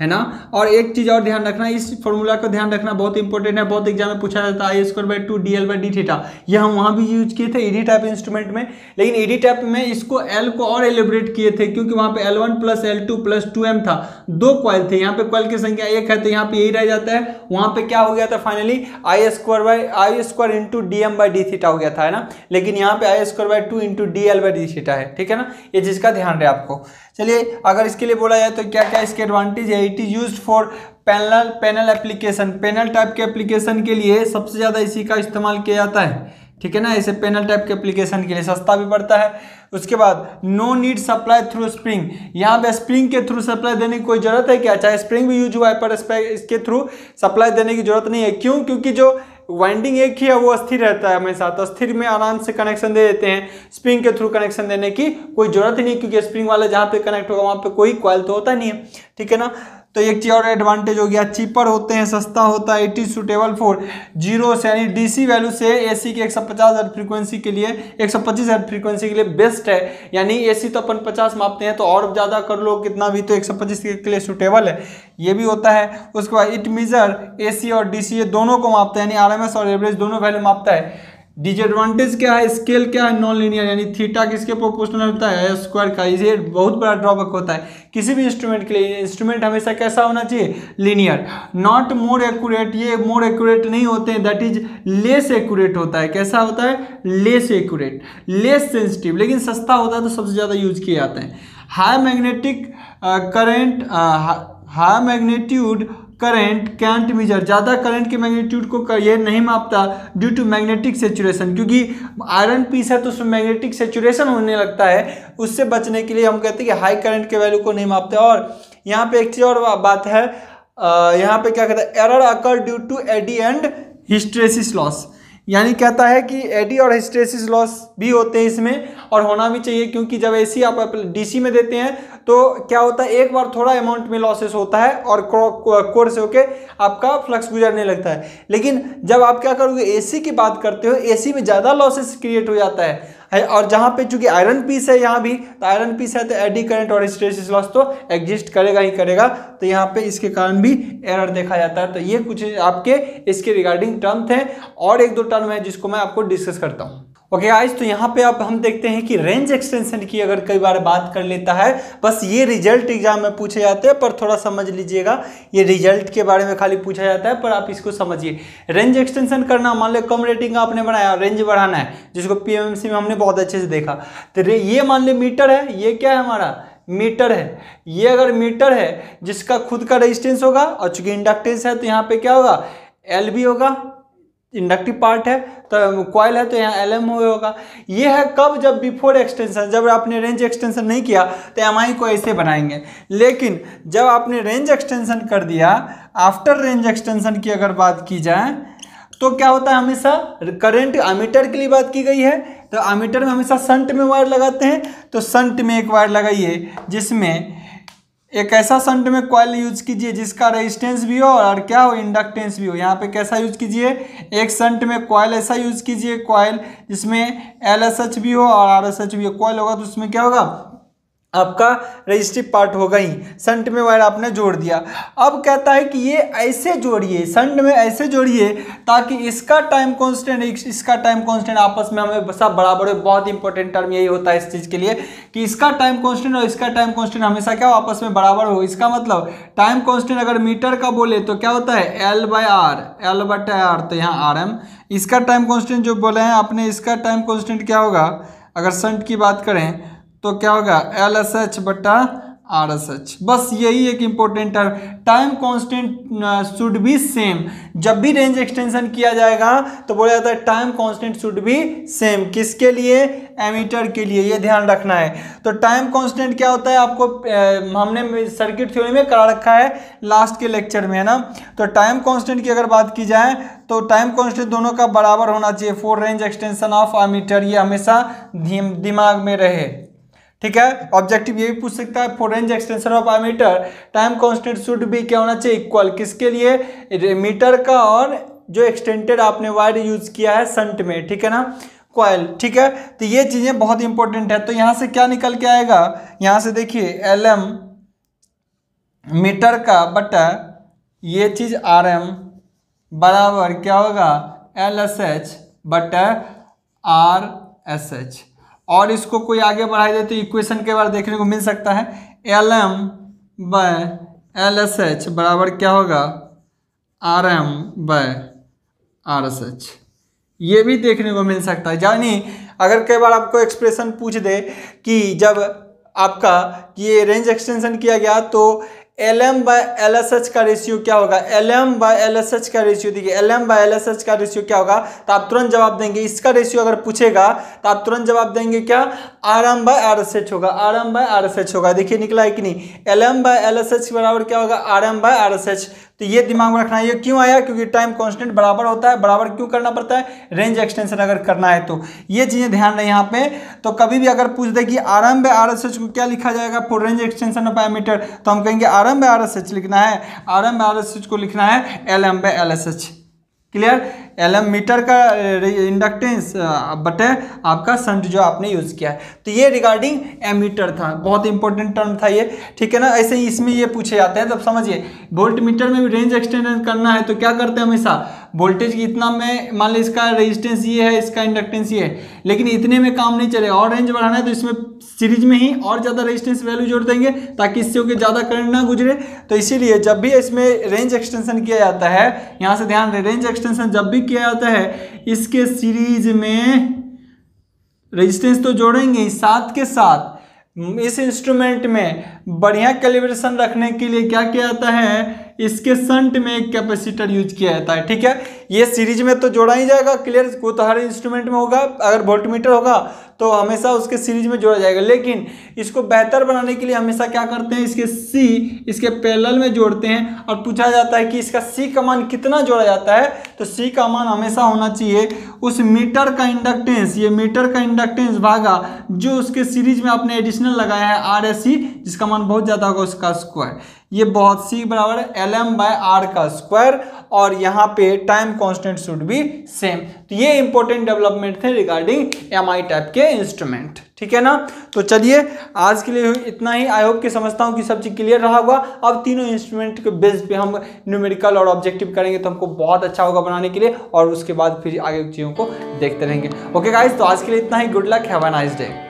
है ना। और एक चीज़ और ध्यान रखना, इस फॉर्मूला को ध्यान रखना बहुत इंपॉर्टेंट है, बहुत एग्जाम में पूछा जाता है I square by two D L by D theta. यह हम वहाँ भी यूज किए थे ईडी टाइप इंस्ट्रूमेंट में, लेकिन ईडी टाइप में इसको एल को और एलिब्रेट किए थे, क्योंकि वहाँ पे L1 plus L2 plus 2M था, दो कॉइल थे। यहाँ पे कॉइल की संख्या एक है, तो यहाँ पे यही रह जाता है। वहाँ पे क्या हो गया था finally I square into D M by D theta हो गया था, है ना। लेकिन यहाँ पे I square by two into D L by D theta है, ठीक है ना। ये जिसका ध्यान रहे आपको। चलिए अगर इसके लिए बोला जाए तो क्या क्या इसके एडवांटेज है, it is used for panel application. Panel type के एप्लीकेशन के लिए सबसे ज़्यादा इसी का इस्तेमाल किया जाता है, ठीक है ना। इसे पैनल टाइप के एप्लीकेशन के लिए सस्ता भी पड़ता है। उसके बाद no need supply through spring, यहाँ पे स्प्रिंग के थ्रू सप्लाई देने की कोई ज़रूरत है क्या, चाहे स्प्रिंग भी यूज हुआ है पर इसके थ्रू सप्लाई देने की जरूरत नहीं है। क्यों, क्योंकि जो वाइंडिंग एक ही है वो अस्थिर रहता है हमेशा, तो अस्थिर में आराम से कनेक्शन दे देते हैं। स्प्रिंग के थ्रू कनेक्शन देने की कोई जरूरत ही नहीं, क्योंकि स्प्रिंग वाला जहाँ पे कनेक्ट होगा वहाँ पे कोई कॉइल तो होता नहीं है, ठीक है ना। तो एक चीज़ और एडवांटेज हो गया, चीपर होते हैं, सस्ता होता है। It is suitable for zero से यानी डीसी वैल्यू से एसी के 150 हर्ट्ज फ्रीक्वेंसी के लिए, 125 हर्ट्ज फ्रीक्वेंसी के लिए बेस्ट है। यानी एसी तो अपन 50 मापते हैं, तो और ज़्यादा कर लो कितना भी, तो 125 के लिए सूटेबल है, ये भी होता है। उसके बाद इट मीजर एसी और डीसी ये दोनों को मापता है, यानी आरएमएस और एवरेज दोनों वैल्यू मापता है। डिसएडवांटेज क्या है, स्केल क्या है, नॉन लीनियर, यानी थीटा किसके प्रोपोर्शनल होता है आई स्क्वायर का। ये बहुत बड़ा ड्रॉबैक होता है किसी भी इंस्ट्रूमेंट के लिए। इंस्ट्रूमेंट हमेशा कैसा होना चाहिए, लीनियर। नॉट मोर एक्यूरेट, ये मोर एक्यूरेट नहीं होते हैं, दैट इज लेस एक्यूरेट होता है। कैसा होता है, लेस एक्यूरेट, लेस सेंसिटिव, लेकिन सस्ता होता है तो सबसे ज़्यादा यूज किए जाते हैं। High magnetic current, high magnitude current can't measure, ज़्यादा करंट के मैग्नीट्यूड को ये नहीं मापता ड्यू टू मैग्नेटिक सेचुरेशन। क्योंकि आयरन पीस है तो उसमें मैग्नेटिक सेचुरेशन होने लगता है, उससे बचने के लिए हम कहते हैं कि हाई करंट के वैल्यू को नहीं मापते। और यहाँ पे एक चीज़ और बात है, यहाँ पे क्या कहता है, error occur due to eddy and hysteresis loss, यानी कहता है कि एडी और हिस्ट्रेसिस लॉस भी होते हैं इसमें, और होना भी चाहिए। क्योंकि जब एसी आप डीसी में देते हैं तो क्या होता है, एक बार थोड़ा अमाउंट में लॉसेस होता है और कोर से होके आपका फ्लक्स गुजरने लगता है। लेकिन जब आप क्या करोगे एसी की बात करते हो, एसी में ज़्यादा लॉसेस क्रिएट हो जाता है। और जहाँ पे चूंकि आयरन पीस है, यहाँ भी तो आयरन पीस है, तो एडी करंट और हिस्ट्रेसिस लॉस तो एग्जिस्ट करेगा ही करेगा। तो यहाँ पे इसके कारण भी एरर देखा जाता है। तो ये कुछ आपके इसके रिगार्डिंग टर्म थे, और एक दो टर्म है जिसको मैं आपको डिस्कस करता हूँ। ओके गाइस, तो यहाँ पे आप हम देखते हैं कि रेंज एक्सटेंशन की अगर कई बार बात कर लेता है, बस ये रिजल्ट एग्जाम में पूछे जाते हैं, पर थोड़ा समझ लीजिएगा, ये रिजल्ट के बारे में खाली पूछा जाता है, पर आप इसको समझिए। रेंज एक्सटेंशन करना, मान लो कम रेटिंग आपने बनाया, रेंज बढ़ाना है, जिसको पीएमएमसी में हमने बहुत अच्छे से देखा। तो ये मान लो मीटर है, ये क्या है हमारा मीटर है। ये अगर मीटर है जिसका खुद का रेजिस्टेंस होगा, और चूंकि इंडक्टेंस है तो यहाँ पे क्या होगा, एल भी होगा, इंडक्टिव पार्ट है, तो कॉइल है तो यहाँ एल एम होगा। ये है कब, जब बिफोर एक्सटेंशन, जब आपने रेंज एक्सटेंशन नहीं किया तो एम आई को ऐसे बनाएंगे। लेकिन जब आपने रेंज एक्सटेंशन कर दिया, आफ्टर रेंज एक्सटेंशन की अगर बात की जाए तो क्या होता है, हमेशा करंट एमीटर के लिए बात की गई है, तो एमीटर में हमेशा शंट में वायर लगाते हैं। तो शंट में एक वायर लगाइए, जिसमें एक ऐसा शंट में कॉइल यूज कीजिए जिसका रेजिस्टेंस भी हो और क्या हो, इंडक्टेंस भी हो। यहाँ पे कैसा यूज कीजिए, एक शंट में कॉइल ऐसा यूज कीजिए, कॉइल जिसमें एल एस एच भी हो और आर एस एच भी हो। कॉइल होगा तो उसमें क्या होगा, आपका रजिस्ट्रिव पार्ट होगा ही। शंट में वायर आपने जोड़ दिया। अब कहता है कि ये ऐसे जोड़िए, शंट में ऐसे जोड़िए ताकि इसका टाइम कांस्टेंट, इसका टाइम कांस्टेंट आपस में हमें सब बराबर हो। बहुत इंपॉर्टेंट टर्म यही होता है इस चीज़ के लिए कि इसका टाइम कांस्टेंट और इसका टाइम कांस्टेंट हमेशा क्या हो, आपस में बराबर हो। इसका मतलब टाइम कांस्टेंट अगर मीटर का बोले तो क्या होता है L by R, L by R, तो यहाँ आर एम। इसका टाइम कांस्टेंट जो बोले हैं आपने, इसका टाइम कांस्टेंट क्या होगा अगर शंट की बात करें तो क्या होगा एल एस एच बटा आर एस एच। बस यही एक इम्पोर्टेंट है, time constant should be same. जब भी रेंज एक्सटेंशन किया जाएगा तो बोला जाता है time constant should be same. किसके लिए? एमीटर के लिए, ये ध्यान रखना है। तो टाइम कांस्टेंट क्या होता है आपको हमने सर्किट थ्योरी में करा रखा है लास्ट के लेक्चर में, है ना। तो टाइम कांस्टेंट की अगर बात की जाए तो टाइम कांस्टेंट दोनों का बराबर होना चाहिए for range extension of ammeter. ये हमेशा दिमाग में रहे, ठीक है। ऑब्जेक्टिव ये भी पूछ सकता है for range extension of ammeter time constant should भी क्या होना चाहिए इक्वल। किसके लिए? मीटर का और जो एक्सटेंडेड आपने वायर यूज किया है शंट में, ठीक है ना, कॉइल, ठीक है। तो ये चीजें बहुत इंपॉर्टेंट है। तो यहाँ से क्या निकल के आएगा, यहाँ से देखिए एल एम मीटर का बटा ये चीज आर एम बराबर क्या होगा एल एस एच बटा आर एस एच। और इसको कोई आगे बढ़ाई दे तो इक्वेशन के बार देखने को मिल सकता है L M by L S H बराबर क्या होगा R M by R S H. ये भी देखने को मिल सकता है। यानी अगर कई बार आपको एक्सप्रेशन पूछ दे कि जब आपका ये रेंज एक्सटेंशन किया गया तो L M by L S H का रेशियो क्या होगा, L M by L S H का रेशियो, देखिए L M by L S H का रेशियो क्या होगा तो आप तुरंत जवाब देंगे। इसका रेशियो अगर पूछेगा तो आप तुरंत जवाब देंगे क्या, R M by R S H होगा, R M by R S H होगा। देखिए निकला है कि नहीं, L M by L S H बराबर क्या होगा R M by R S H. तो ये दिमाग में रखना है। ये क्यों आया, क्योंकि टाइम कांस्टेंट बराबर होता है। बराबर क्यों करना पड़ता है रेंज एक्सटेंशन अगर करना है तो। ये चीज़ें ध्यान रहे यहाँ पे। तो कभी भी अगर पूछ दे कि R M by R S H को क्या लिखा जाएगा for range extension of ammeter तो हम कहेंगे R M by R S H लिखना है, R M by R S H को लिखना है L M by L S H. Clear? L M meter का इंडक्टेंस बटे आपका शंट जो आपने यूज़ किया है। तो ये रिगार्डिंग एमीटर था, बहुत इंपॉर्टेंट टर्म था ये, ठीक है ना। ऐसे ही इसमें ये पूछे जाते हैं, तब समझिए वोल्ट मीटर में भी रेंज एक्सटेंशन करना है तो क्या करते हैं हमेशा वोल्टेज की इतना में, मान लो इसका रेजिस्टेंस ये है, इसका इंडक्टेंस ये है, लेकिन इतने में काम नहीं चले और रेंज बढ़ाना है तो इसमें सीरीज में ही और ज़्यादा रेजिस्टेंस वैल्यू जोड़ देंगे ताकि इससे होकर ज़्यादा करंट ना गुजरे। तो इसीलिए जब भी इसमें रेंज एक्सटेंशन किया जाता है, यहाँ से ध्यान रहे, रेंज एक्सटेंशन जब भी किया जाता है इसके सीरीज में रेजिस्टेंस तो जोड़ेंगे, साथ के साथ इस इंस्ट्रूमेंट में बढ़िया कैलिब्रेशन रखने के लिए क्या किया जाता है, इसके शंट में एक कैपेसिटर यूज किया जाता है, ठीक है। ये सीरीज में तो जोड़ा ही जाएगा, क्लियर, वो तो हर इंस्ट्रूमेंट में होगा। अगर वोल्टमीटर होगा तो हमेशा उसके सीरीज में जोड़ा जाएगा, लेकिन इसको बेहतर बनाने के लिए हमेशा क्या करते हैं इसके सी इसके पैरेलल में जोड़ते हैं और पूछा जाता है कि इसका सी का मान कितना जोड़ा जाता है तो सी का मान हमेशा होना चाहिए उस मीटर का इंडक्टेंस, ये मीटर का इंडक्टेंस भागा जो उसके सीरीज में आपने एडिशनल लगाया है आर एस सी जिसका मान बहुत ज़्यादा होगा उसका स्क्वायर। ये बहुत सी बराबर है एल एम बाय आर का स्क्वायर और यहाँ पे time constant should be same. तो ये इंपॉर्टेंट डेवलपमेंट थे रिगार्डिंग एम आई टाइप के इंस्ट्रूमेंट, ठीक है ना। तो चलिए आज के लिए इतना ही। आई होप कि समझता हूँ कि सब चीज़ क्लियर रहा होगा। अब तीनों इंस्ट्रूमेंट के बेस पे हम न्यूमेरिकल और ऑब्जेक्टिव करेंगे तो हमको बहुत अच्छा होगा बनाने के लिए और उसके बाद फिर आगे चीज़ों को देखते रहेंगे। ओके गाइज, तो आज के लिए इतना ही। Good luck, have a nice day.